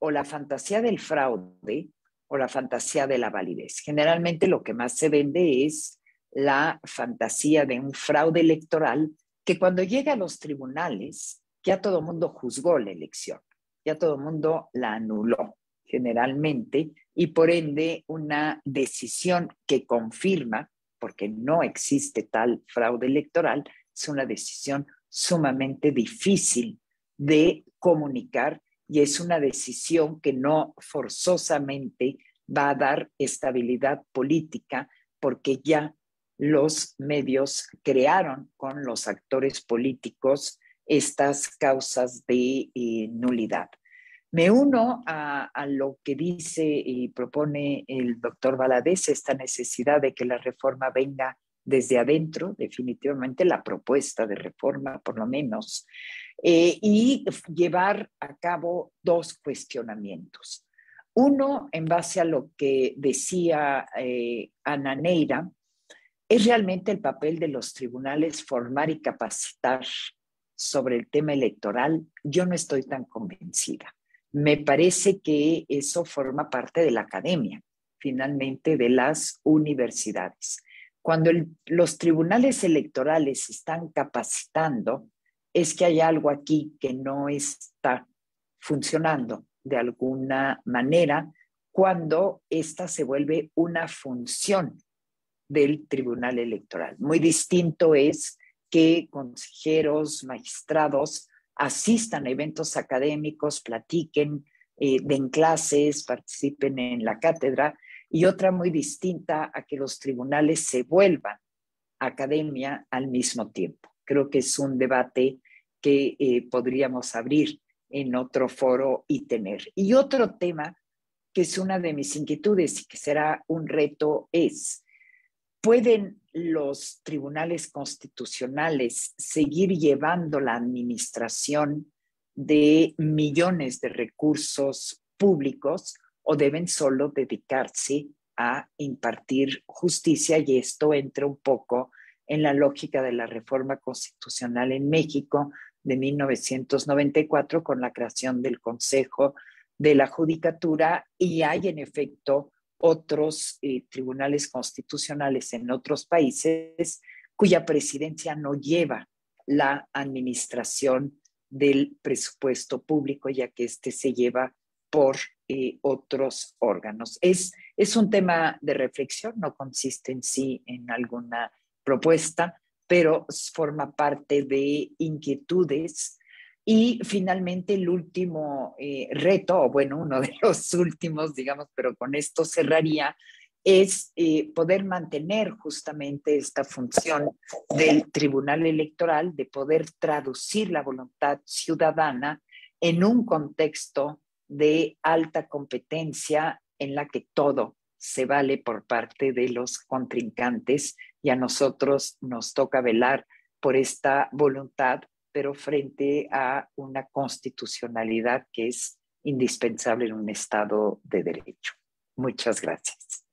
o la fantasía del fraude o la fantasía de la validez. Generalmente lo que más se vende es la fantasía de un fraude electoral que cuando llega a los tribunales ya todo el mundo juzgó la elección, ya todo el mundo la anuló generalmente y por ende una decisión que confirma, porque no existe tal fraude electoral, es una decisión sumamente difícil de comunicar y es una decisión que no forzosamente va a dar estabilidad política porque ya los medios crearon con los actores políticos estas causas de nulidad. Me uno a lo que dice y propone el doctor Valadés, esta necesidad de que la reforma venga desde adentro, definitivamente la propuesta de reforma por lo menos, y llevar a cabo dos cuestionamientos. Uno, en base a lo que decía Ana Neyra, es realmente el papel de los tribunales formar y capacitar sobre el tema electoral. Yo no estoy tan convencida. Me parece que eso forma parte de la academia, finalmente de las universidades. Cuando los tribunales electorales están capacitando, es que hay algo aquí que no está funcionando de alguna manera cuando esta se vuelve una función del tribunal electoral. Muy distinto es que consejeros, magistrados asistan a eventos académicos, platiquen, den clases, participen en la cátedra y otra muy distinta a que los tribunales se vuelvan academia al mismo tiempo. Creo que es un debate que podríamos abrir en otro foro y tener. Y otro tema que es una de mis inquietudes y que será un reto es, ¿pueden los tribunales constitucionales seguir llevando la administración de millones de recursos públicos o deben solo dedicarse a impartir justicia? Y esto entra un poco en la lógica de la reforma constitucional en México de 1994 con la creación del Consejo de la Judicatura, y hay en efecto otros tribunales constitucionales en otros países cuya presidencia no lleva la administración del presupuesto público, ya que este se lleva por otros órganos. Es un tema de reflexión, no consiste en sí en alguna propuesta, pero forma parte de inquietudes. Y finalmente el último reto, o bueno, uno de los últimos, digamos, pero con esto cerraría, es poder mantener justamente esta función del Tribunal Electoral de poder traducir la voluntad ciudadana en un contexto de alta competencia en la que todo se vale por parte de los contrincantes, y a nosotros nos toca velar por esta voluntad, pero frente a una constitucionalidad que es indispensable en un Estado de Derecho. Muchas gracias.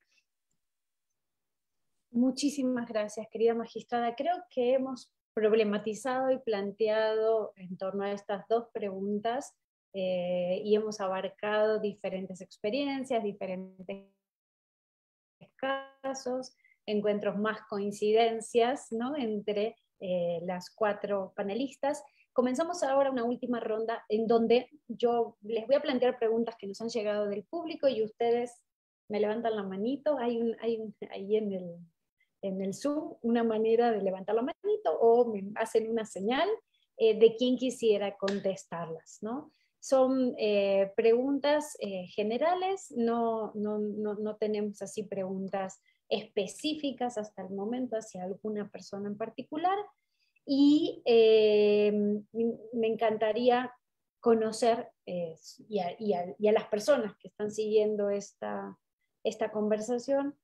Muchísimas gracias, querida magistrada. Creo que hemos problematizado y planteado en torno a estas dos preguntas y hemos abarcado diferentes experiencias, diferentes casos, encuentros más coincidencias, ¿no?, entre las cuatro panelistas. Comenzamos ahora una última ronda en donde yo les voy a plantear preguntas que nos han llegado del público y ustedes me levantan la manito. Hay en el Zoom una manera de levantar la manito o me hacen una señal de quién quisiera contestarlas, ¿no? Son preguntas generales, no tenemos así preguntas específicas hasta el momento hacia alguna persona en particular, y me encantaría conocer y a las personas que están siguiendo esta conversación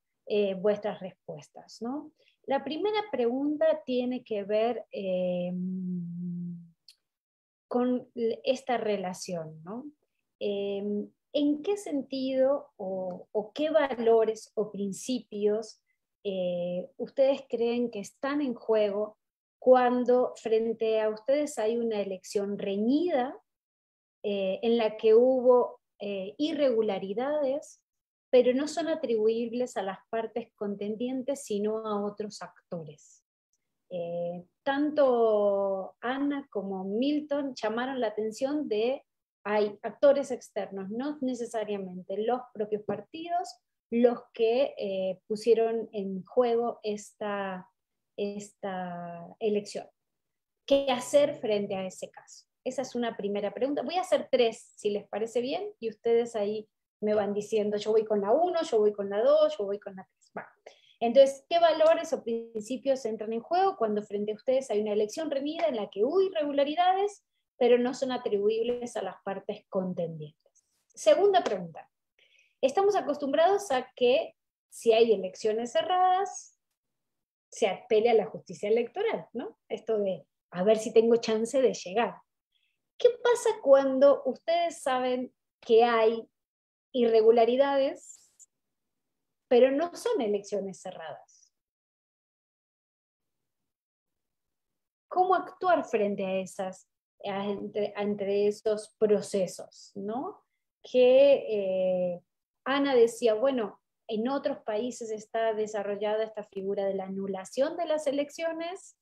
vuestras respuestas, ¿no? La primera pregunta tiene que ver con esta relación, ¿no? ¿En qué sentido o qué valores o principios ustedes creen que están en juego cuando frente a ustedes hay una elección reñida en la que hubo irregularidades, pero no son atribuibles a las partes contendientes, sino a otros actores? Tanto Ana como Milton llamaron la atención de hay actores externos, no necesariamente los propios partidos, los que pusieron en juego esta elección. ¿Qué hacer frente a ese caso? Esa es una primera pregunta. Voy a hacer tres, si les parece bien, y ustedes ahí me van diciendo, yo voy con la 1, yo voy con la 2, yo voy con la 3. Bueno. Entonces, ¿qué valores o principios entran en juego cuando frente a ustedes hay una elección reñida en la que hubo irregularidades, pero no son atribuibles a las partes contendientes? Segunda pregunta. Estamos acostumbrados a que si hay elecciones cerradas, se apele a la justicia electoral, ¿no? Esto de a ver si tengo chance de llegar. ¿Qué pasa cuando ustedes saben que hay irregularidades, pero no son elecciones cerradas? ¿Cómo actuar frente a esas entre esos procesos, ¿no? Que Ana decía, bueno, en otros países está desarrollada esta figura de la anulación de las elecciones,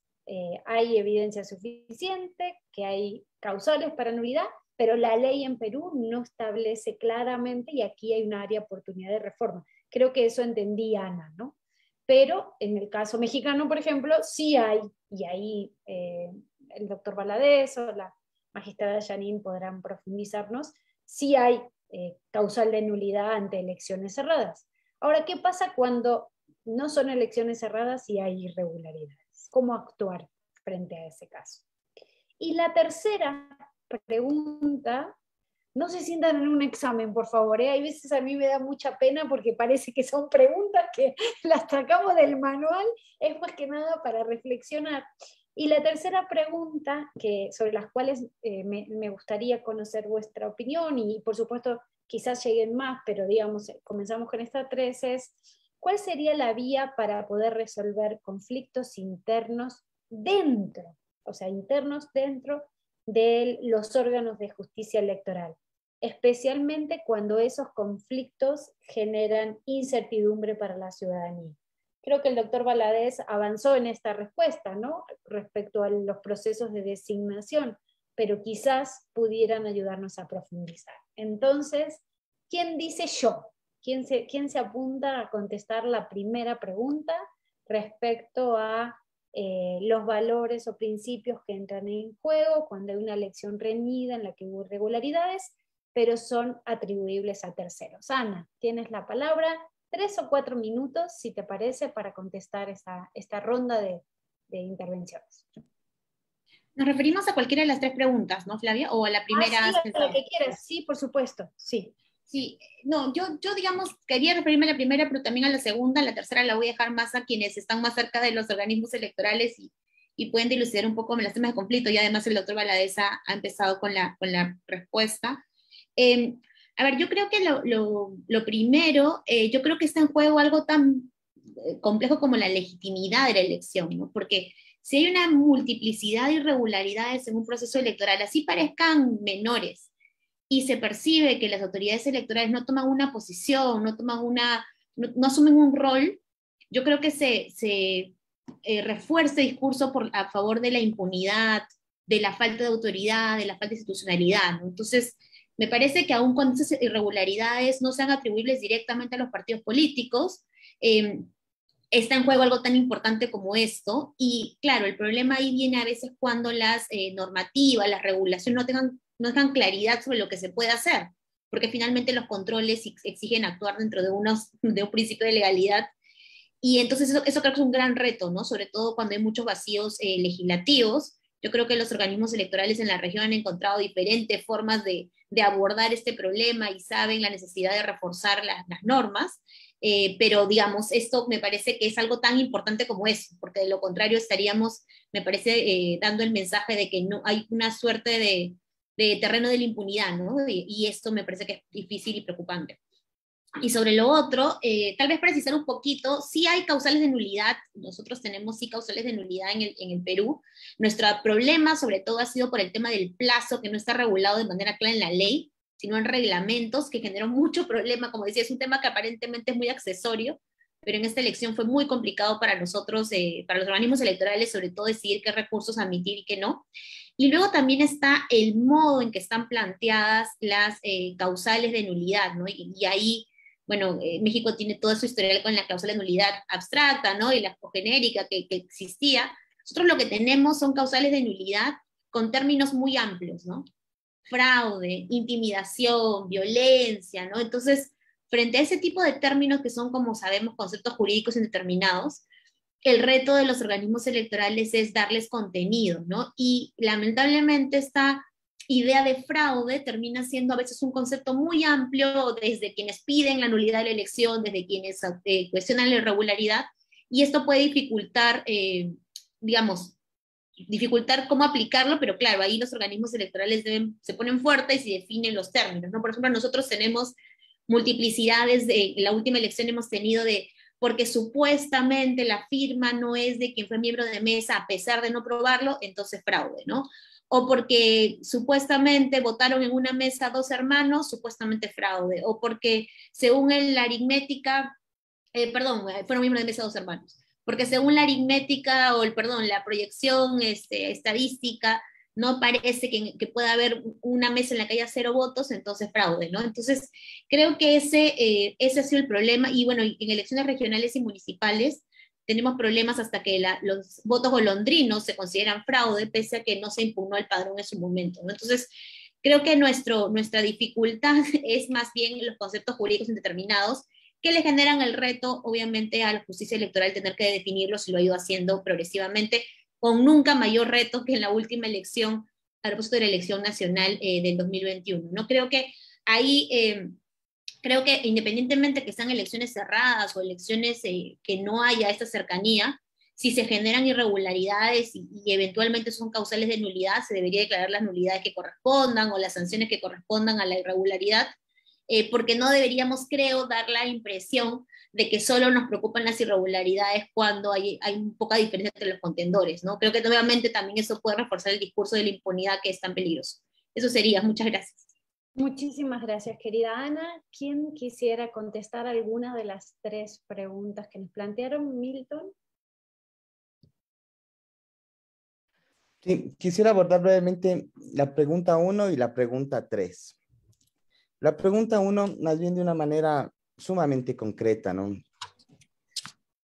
hay evidencia suficiente, que hay causales para nulidad, pero la ley en Perú no establece claramente y aquí hay un área de oportunidad de reforma. Creo que eso entendí, Ana, ¿no? Pero en el caso mexicano, por ejemplo, sí hay, y ahí el doctor Valadés o la magistrada Janine podrán profundizarnos, si hay causal de nulidad ante elecciones cerradas. Ahora, ¿qué pasa cuando no son elecciones cerradas y hay irregularidades? ¿Cómo actuar frente a ese caso? Y la tercera pregunta, no se sientan en un examen, por favor, ¿eh? Hay veces a mí me da mucha pena porque parece que son preguntas que las sacamos del manual, es más que nada para reflexionar. Y la tercera pregunta, sobre las cuales me gustaría conocer vuestra opinión, y por supuesto quizás lleguen más, pero digamos, comenzamos con estas tres, es ¿cuál sería la vía para poder resolver conflictos internos dentro, o sea, internos dentro de los órganos de justicia electoral? Especialmente cuando esos conflictos generan incertidumbre para la ciudadanía. Creo que el doctor Valadés avanzó en esta respuesta, ¿no?, respecto a los procesos de designación, pero quizás pudieran ayudarnos a profundizar. Entonces, ¿quién dice yo? ¿Quién se apunta a contestar la primera pregunta respecto a los valores o principios que entran en juego cuando hay una elección reñida en la que hubo irregularidades, pero son atribuibles a terceros? Ana, tienes la palabra. 3 o 4 minutos, si te parece, para contestar esta ronda de intervenciones. Nos referimos a cualquiera de las tres preguntas, ¿no, Flavia? O a la primera. Sí, a la que quieras, sí, por supuesto, sí. Sí, no, yo digamos, quería referirme a la primera, pero también a la segunda. La tercera la voy a dejar más a quienes están más cerca de los organismos electorales y pueden dilucidar un poco los temas de conflicto, y además el doctor Valadés ha empezado con la respuesta. A ver, yo creo que lo primero, yo creo que está en juego algo tan complejo como la legitimidad de la elección, ¿no? Porque si hay una multiplicidad de irregularidades en un proceso electoral, así parezcan menores, y se percibe que las autoridades electorales no toman una posición, no asumen un rol, yo creo que se refuerza el discurso a favor de la impunidad, de la falta de autoridad, de la falta de institucionalidad, ¿no? Entonces, me parece que aun cuando esas irregularidades no sean atribuibles directamente a los partidos políticos, está en juego algo tan importante como esto, y claro, el problema ahí viene a veces cuando las normativas, las regulaciones no tengan claridad sobre lo que se puede hacer, porque finalmente los controles exigen actuar dentro de un principio de legalidad, y entonces eso creo que es un gran reto, ¿no? Sobre todo cuando hay muchos vacíos legislativos. Yo creo que los organismos electorales en la región han encontrado diferentes formas de abordar este problema y saben la necesidad de reforzar las normas, pero digamos, esto me parece que es algo tan importante como eso, porque de lo contrario estaríamos, me parece, dando el mensaje de que no hay una suerte de terreno de la impunidad, ¿no? Y esto me parece que es difícil y preocupante. Y sobre lo otro, tal vez precisar un poquito, sí hay causales de nulidad, nosotros tenemos sí causales de nulidad en el Perú. Nuestro problema sobre todo ha sido por el tema del plazo, que no está regulado de manera clara en la ley, sino en reglamentos, que generó mucho problema, como decía, es un tema que aparentemente es muy accesorio, pero en esta elección fue muy complicado para nosotros, para los organismos electorales, sobre todo decidir qué recursos admitir y qué no. Y luego también está el modo en que están planteadas las causales de nulidad, ¿no? Y ahí, bueno, México tiene toda su historial con la cláusula de nulidad abstracta, ¿no?, y la genérica que existía. Nosotros lo que tenemos son causales de nulidad con términos muy amplios, ¿no? Fraude, intimidación, violencia, ¿no? Entonces, frente a ese tipo de términos que son, como sabemos, conceptos jurídicos indeterminados, el reto de los organismos electorales es darles contenido, ¿no? Y lamentablemente está idea de fraude termina siendo a veces un concepto muy amplio, desde quienes piden la nulidad de la elección, desde quienes cuestionan la irregularidad, y esto puede dificultar, dificultar cómo aplicarlo, pero claro, ahí los organismos electorales se ponen fuertes y definen los términos, ¿no? Por ejemplo, nosotros tenemos multiplicidades, en la última elección hemos tenido porque supuestamente la firma no es de quien fue miembro de mesa, a pesar de no probarlo, entonces fraude, ¿no? O porque supuestamente votaron en una mesa 2 hermanos, supuestamente fraude, o porque según la aritmética, fueron miembros de mesa 2 hermanos, porque según la aritmética, la proyección estadística, no parece que pueda haber una mesa en la que haya 0 votos, entonces fraude, ¿no? Entonces, creo que ese ha sido el problema, y bueno, en elecciones regionales y municipales, tenemos problemas hasta que los votos golondrinos se consideran fraude, pese a que no se impugnó el padrón en su momento, ¿no? Entonces, creo que nuestra dificultad es más bien los conceptos jurídicos indeterminados que le generan el reto, obviamente, a la justicia electoral tener que definirlo, si lo ha ido haciendo progresivamente, con nunca mayor reto que en la última elección, a propósito de la elección nacional del 2021. No creo que ahí, creo que independientemente que sean elecciones cerradas o elecciones que no haya esta cercanía, si se generan irregularidades y eventualmente son causales de nulidad, se debería declarar las nulidades que correspondan o las sanciones que correspondan a la irregularidad, porque no deberíamos, creo, dar la impresión de que solo nos preocupan las irregularidades cuando hay poca diferencia entre los contendores, ¿no? Creo que obviamente también eso puede reforzar el discurso de la impunidad, que es tan peligroso. Eso sería, muchas gracias. Muchísimas gracias, querida Ana. ¿Quién quisiera contestar alguna de las tres preguntas que nos plantearon? Milton. Sí, quisiera abordar brevemente la pregunta 1 y la pregunta 3. La pregunta 1, más bien de una manera sumamente concreta, ¿no?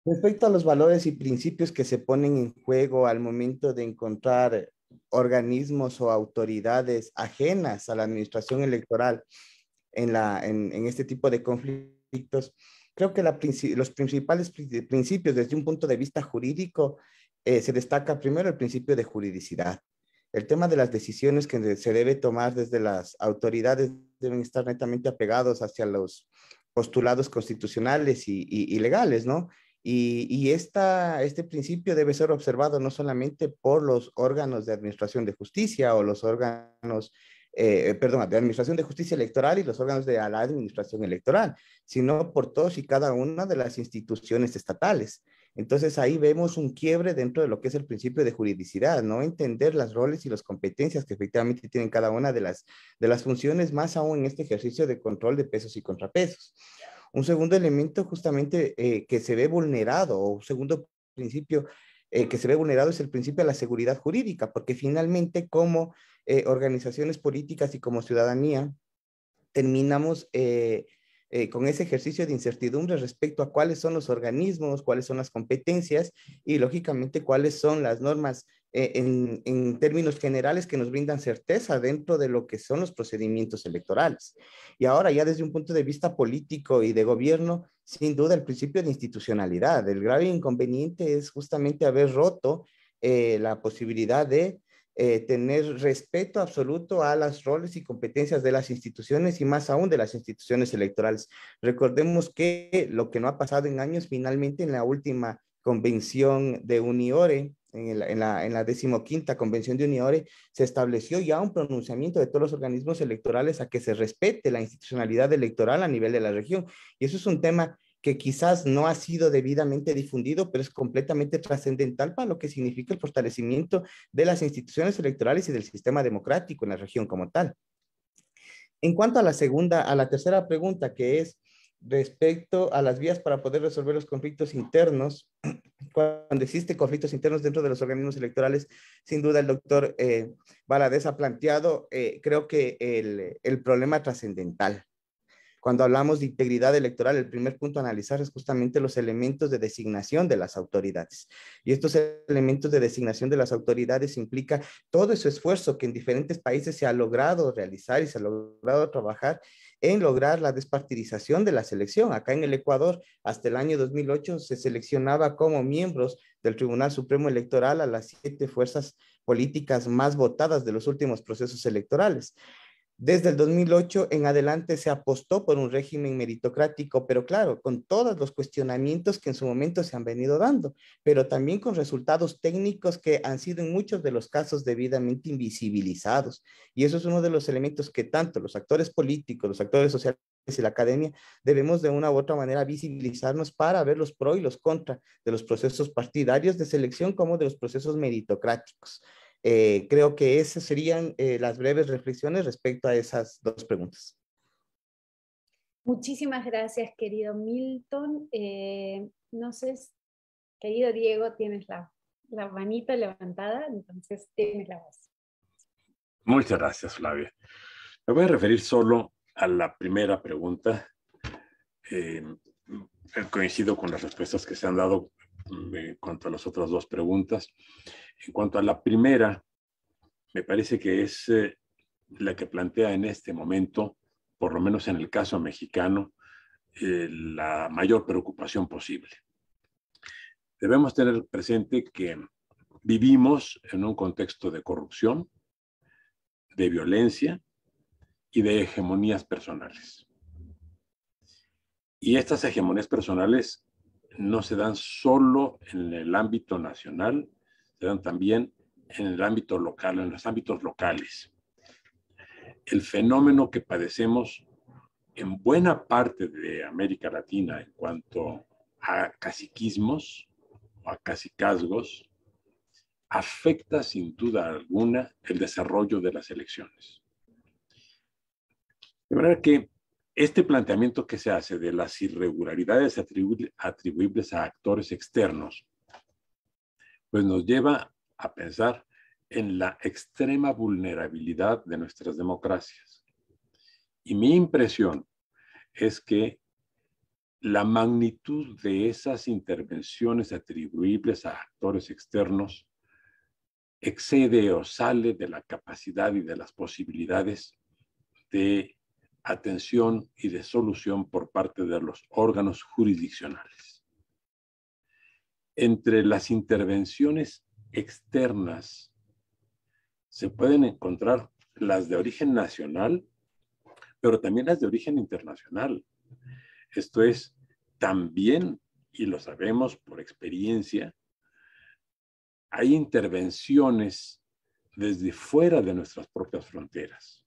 Respecto a los valores y principios que se ponen en juego al momento de encontrar organismos o autoridades ajenas a la administración electoral en este tipo de conflictos, creo que los principales principios desde un punto de vista jurídico, se destaca primero el principio de juridicidad. El tema de las decisiones que se debe tomar desde las autoridades deben estar netamente apegados hacia los postulados constitucionales y legales, ¿no? Y este principio debe ser observado no solamente por los órganos de administración de justicia o los órganos, perdón, de administración de justicia electoral y los órganos de la administración electoral, sino por todos y cada una de las instituciones estatales. Entonces ahí vemos un quiebre dentro de lo que es el principio de juridicidad, ¿no? Entender los roles y las competencias que efectivamente tienen cada una de las funciones, más aún en este ejercicio de control de pesos y contrapesos. Un segundo elemento justamente que se ve vulnerado, o un segundo principio que se ve vulnerado, es el principio de la seguridad jurídica, porque finalmente como organizaciones políticas y como ciudadanía terminamos con ese ejercicio de incertidumbre respecto a cuáles son los organismos, cuáles son las competencias y lógicamente cuáles son las normas en términos generales que nos brindan certeza dentro de lo que son los procedimientos electorales. Y ahora ya desde un punto de vista político y de gobierno, sin duda el principio de institucionalidad. El grave inconveniente es justamente haber roto la posibilidad de tener respeto absoluto a los roles y competencias de las instituciones y más aún de las instituciones electorales. Recordemos que lo que no ha pasado en años, finalmente en la última convención de UNIORE, en la 15ª convención de UNIORE, se estableció ya un pronunciamiento de todos los organismos electorales a que se respete la institucionalidad electoral a nivel de la región. Y eso es un tema que quizás no ha sido debidamente difundido, pero es completamente trascendental para lo que significa el fortalecimiento de las instituciones electorales y del sistema democrático en la región como tal. En cuanto a la tercera pregunta, que es respecto a las vías para poder resolver los conflictos internos, cuando existen conflictos internos dentro de los organismos electorales, sin duda el doctor Valadés ha planteado, creo que el problema trascendental. Cuando hablamos de integridad electoral, el primer punto a analizar es justamente los elementos de designación de las autoridades. Y estos elementos de designación de las autoridades implica todo ese esfuerzo que en diferentes países se ha logrado realizar y se ha logrado trabajar en lograr la despartidización de la selección. Acá en el Ecuador, hasta el año 2008, se seleccionaba como miembros del Tribunal Supremo Electoral a las 7 fuerzas políticas más votadas de los últimos procesos electorales. Desde el 2008 en adelante se apostó por un régimen meritocrático, pero claro, con todos los cuestionamientos que en su momento se han venido dando, pero también con resultados técnicos que han sido en muchos de los casos debidamente invisibilizados. Y eso es uno de los elementos que tanto los actores políticos, los actores sociales y la academia debemos de una u otra manera visibilizarnos para ver los pro y los contra de los procesos partidarios de selección como de los procesos meritocráticos. Creo que esas serían las breves reflexiones respecto a esas dos preguntas. Muchísimas gracias, querido Milton. No sé, querido Diego, tienes la manita levantada, entonces tienes la voz. Muchas gracias, Flavia. Me voy a referir solo a la primera pregunta. Coincido con las respuestas que se han dado en cuanto a las otras dos preguntas. En cuanto a la primera, me parece que es la que plantea en este momento, por lo menos en el caso mexicano, la mayor preocupación posible. Debemos tener presente que vivimos en un contexto de corrupción, de violencia y de hegemonías personales. Y estas hegemonías personales no se dan solo en el ámbito nacional, se dan también en el ámbito local, en los ámbitos locales. El fenómeno que padecemos en buena parte de América Latina en cuanto a caciquismos o a cacicazgos afecta sin duda alguna el desarrollo de las elecciones. De manera que este planteamiento que se hace de las irregularidades atribuibles a actores externos, pues nos lleva a pensar en la extrema vulnerabilidad de nuestras democracias. Y mi impresión es que la magnitud de esas intervenciones atribuibles a actores externos excede o sale de la capacidad y de las posibilidades de atención y de solución por parte de los órganos jurisdiccionales. Entre las intervenciones externas se pueden encontrar las de origen nacional, pero también las de origen internacional. Esto es, también, y lo sabemos por experiencia, hay intervenciones desde fuera de nuestras propias fronteras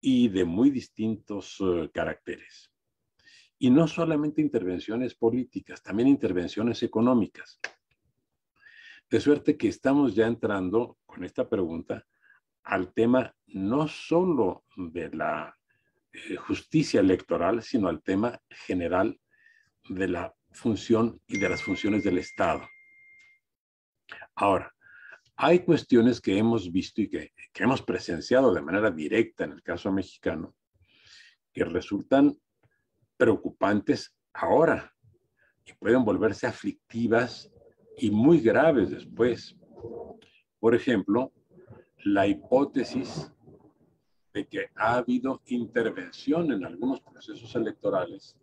y de muy distintos caracteres. Y no solamente intervenciones políticas, también intervenciones económicas. De suerte que estamos ya entrando con esta pregunta al tema no solo de la justicia electoral, sino al tema general de la función y de las funciones del Estado. Ahora, hay cuestiones que hemos visto y que hemos presenciado de manera directa en el caso mexicano que resultan preocupantes ahora y pueden volverse aflictivas y muy graves después. Por ejemplo, la hipótesis de que ha habido intervención en algunos procesos electorales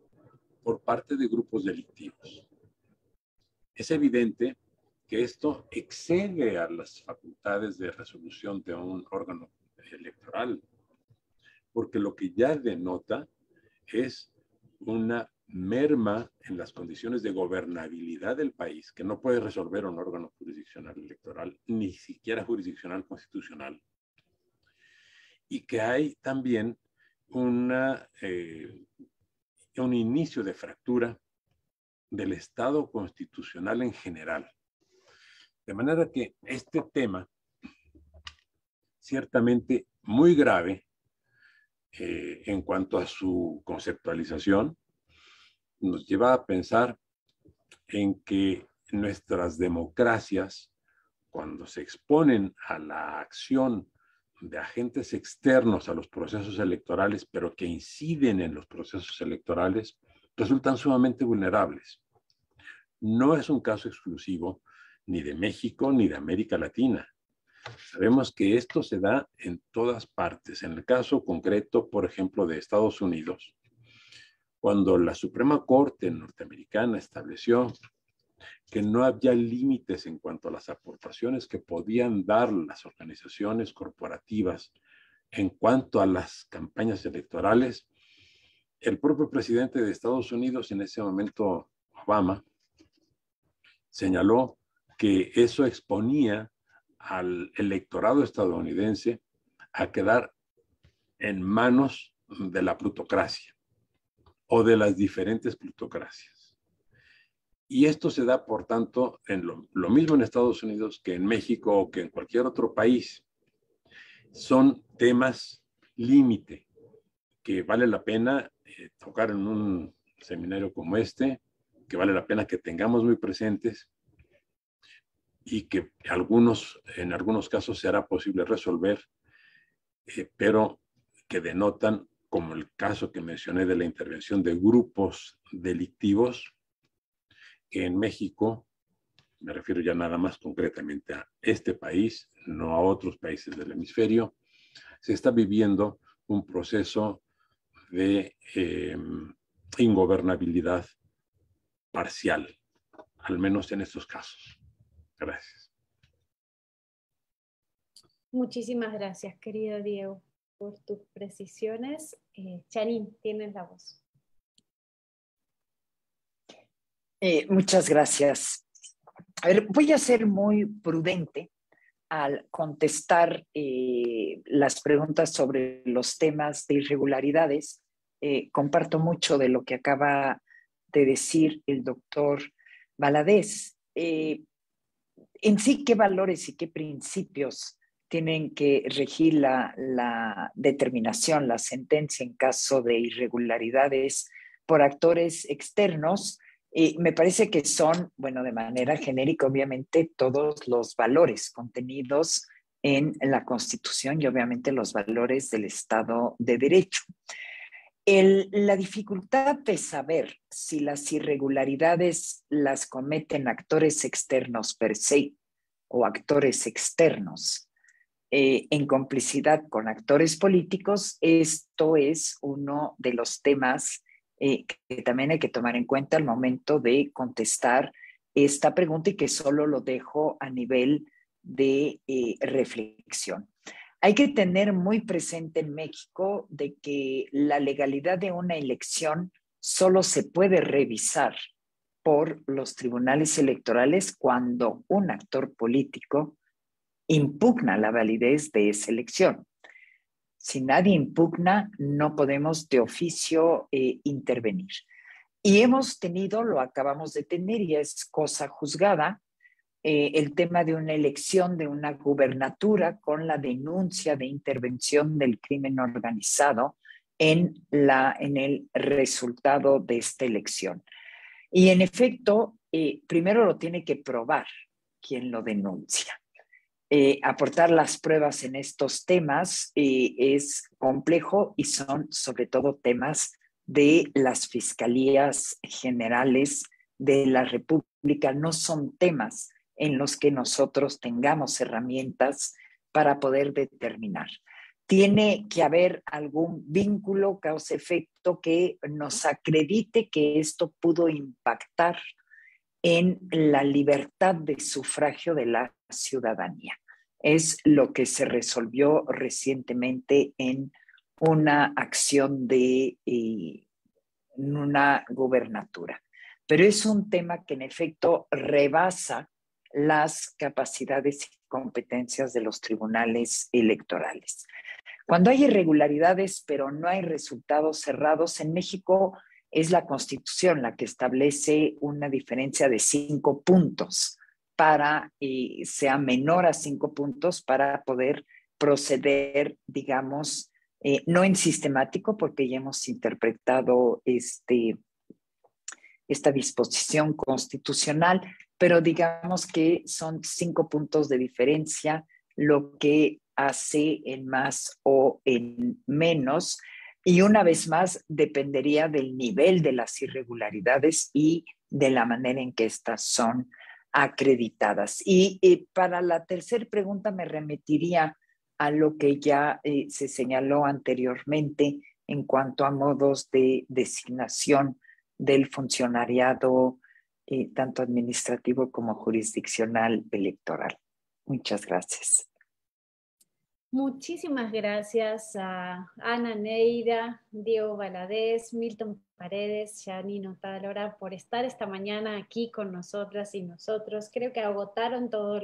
por parte de grupos delictivos. Es evidente que esto excede a las facultades de resolución de un órgano electoral, porque lo que ya denota es una merma en las condiciones de gobernabilidad del país, que no puede resolver un órgano jurisdiccional electoral, ni siquiera jurisdiccional constitucional. Y que hay también un inicio de fractura del Estado constitucional en general. De manera que este tema, ciertamente muy grave en cuanto a su conceptualización, nos lleva a pensar en que nuestras democracias, cuando se exponen a la acción de agentes externos a los procesos electorales, pero que inciden en los procesos electorales, resultan sumamente vulnerables. No es un caso exclusivo ni de México ni de América Latina. Sabemos que esto se da en todas partes. En el caso concreto, por ejemplo, de Estados Unidos, cuando la Suprema Corte norteamericana estableció que no había límites en cuanto a las aportaciones que podían dar las organizaciones corporativas en cuanto a las campañas electorales, el propio presidente de Estados Unidos, en ese momento Obama, señaló que eso exponía al electorado estadounidense a quedar en manos de la plutocracia o de las diferentes plutocracias. Y esto se da, por tanto, en lo mismo en Estados Unidos que en México o que en cualquier otro país. Son temas límite que vale la pena tocar en un seminario como este, que vale la pena que tengamos muy presentes y que en algunos casos será posible resolver, pero que denotan, como el caso que mencioné de la intervención de grupos delictivos, que en México, me refiero ya nada más concretamente a este país, no a otros países del hemisferio, se está viviendo un proceso de ingobernabilidad parcial, al menos en estos casos. Gracias. Muchísimas gracias, querido Diego, por tus precisiones. Janine, tienes la voz. Muchas gracias. A ver, voy a ser muy prudente al contestar las preguntas sobre los temas de irregularidades. Comparto mucho de lo que acaba de decir el doctor Valadés. En sí, ¿qué valores y qué principios tienen que regir la determinación, la sentencia en caso de irregularidades por actores externos? Me parece que son, bueno, de manera genérica, obviamente, todos los valores contenidos en la Constitución y obviamente los valores del Estado de Derecho. La dificultad de saber si las irregularidades las cometen actores externos per se o actores externos en complicidad con actores políticos, esto es uno de los temas que también hay que tomar en cuenta al momento de contestar esta pregunta y que solo lo dejo a nivel de reflexión. Hay que tener muy presente en México de que la legalidad de una elección solo se puede revisar por los tribunales electorales cuando un actor político impugna la validez de esa elección. Si nadie impugna, no podemos de oficio intervenir. Y hemos tenido, lo acabamos de tener y es cosa juzgada, el tema de una elección de una gubernatura con la denuncia de intervención del crimen organizado en el resultado de esta elección. Y en efecto, primero lo tiene que probar quien lo denuncia. Aportar las pruebas en estos temas es complejo y son sobre todo temas de las fiscalías generales de la República. No son temas en los que nosotros tengamos herramientas para poder determinar. Tiene que haber algún vínculo, causa-efecto, que nos acredite que esto pudo impactar en la libertad de sufragio de la ciudadanía. Es lo que se resolvió recientemente en una acción en una gubernatura. Pero es un tema que en efecto rebasa las capacidades y competencias de los tribunales electorales. Cuando hay irregularidades, pero no hay resultados cerrados, en México es la Constitución la que establece una diferencia de 5 puntos para, sea menor a 5 puntos, para poder proceder, digamos, no en sistemático, porque ya hemos interpretado esta disposición constitucional, pero digamos que son 5 puntos de diferencia lo que hace en más o en menos. Y una vez más, dependería del nivel de las irregularidades y de la manera en que estas son acreditadas. Y para la tercera pregunta me remitiría a lo que ya se señaló anteriormente en cuanto a modos de designación del funcionariado, tanto administrativo como jurisdiccional electoral. Muchas gracias. Muchísimas gracias a Ana Neyra, Diego Valadés, Milton Paredes, Janine Otálora por estar esta mañana aquí con nosotras y nosotros. Creo que agotaron todos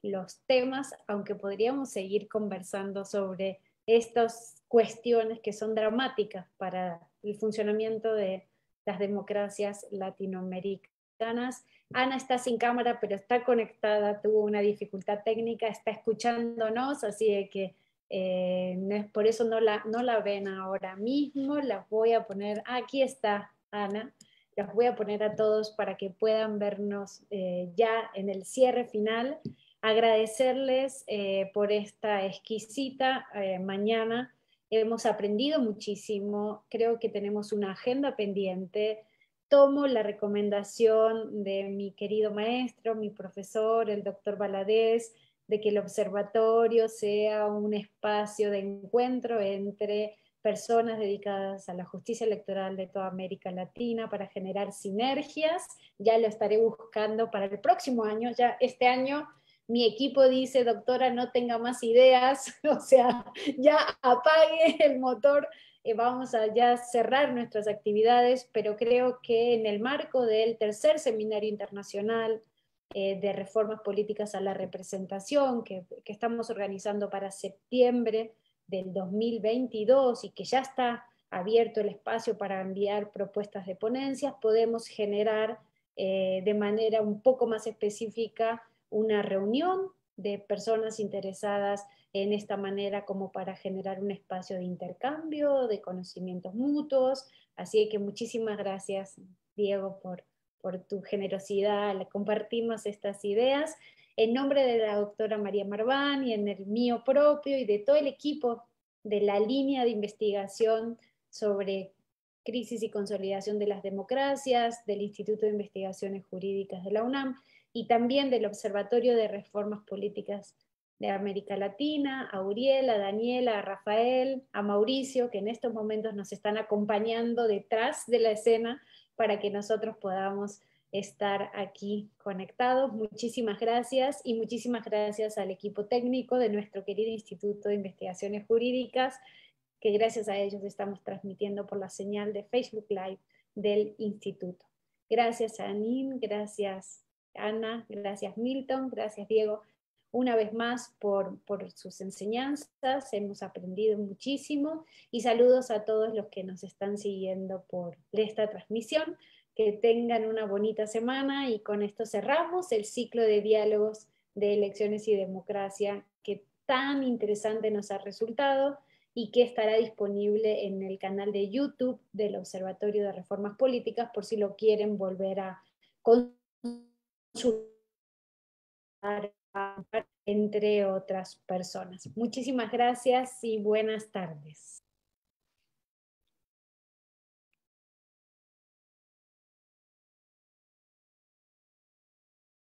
los temas, aunque podríamos seguir conversando sobre estas cuestiones que son dramáticas para el funcionamiento de las democracias latinoamericanas. Ana está sin cámara, pero está conectada, tuvo una dificultad técnica, está escuchándonos, así que por eso no la ven ahora mismo. Las voy a poner, aquí está Ana, las voy a poner a todos para que puedan vernos ya en el cierre final. Agradecerles por esta exquisita mañana. Hemos aprendido muchísimo, creo que tenemos una agenda pendiente. Tomo la recomendación de mi querido maestro, mi profesor, el doctor Valadés, de que el observatorio sea un espacio de encuentro entre personas dedicadas a la justicia electoral de toda América Latina para generar sinergias. Ya lo estaré buscando para el próximo año. Ya este año mi equipo dice, doctora, no tenga más ideas, o sea, ya apague el motor, vamos a ya cerrar nuestras actividades, pero creo que en el marco del tercer seminario internacional de reformas políticas a la representación que estamos organizando para septiembre del 2022 y que ya está abierto el espacio para enviar propuestas de ponencias, podemos generar de manera un poco más específica una reunión de personas interesadas en esta manera como para generar un espacio de intercambio, de conocimientos mutuos. Así que muchísimas gracias, Diego, por tu generosidad al compartirnos estas ideas. En nombre de la doctora María Marván y en el mío propio y de todo el equipo de la línea de investigación sobre crisis y consolidación de las democracias, del Instituto de Investigaciones Jurídicas de la UNAM, y también del Observatorio de Reformas Políticas de América Latina, a Uriel, a Daniela, a Rafael, a Mauricio, que en estos momentos nos están acompañando detrás de la escena para que nosotros podamos estar aquí conectados. Muchísimas gracias, y muchísimas gracias al equipo técnico de nuestro querido Instituto de Investigaciones Jurídicas, que gracias a ellos estamos transmitiendo por la señal de Facebook Live del Instituto. Gracias a Janine, gracias Ana, gracias Milton, gracias Diego, una vez más por sus enseñanzas, hemos aprendido muchísimo, y saludos a todos los que nos están siguiendo por esta transmisión, que tengan una bonita semana, y con esto cerramos el ciclo de diálogos de elecciones y democracia que tan interesante nos ha resultado y que estará disponible en el canal de YouTube del Observatorio de Reformas Políticas por si lo quieren volver a consultar, entre otras personas. Muchísimas gracias y buenas tardes.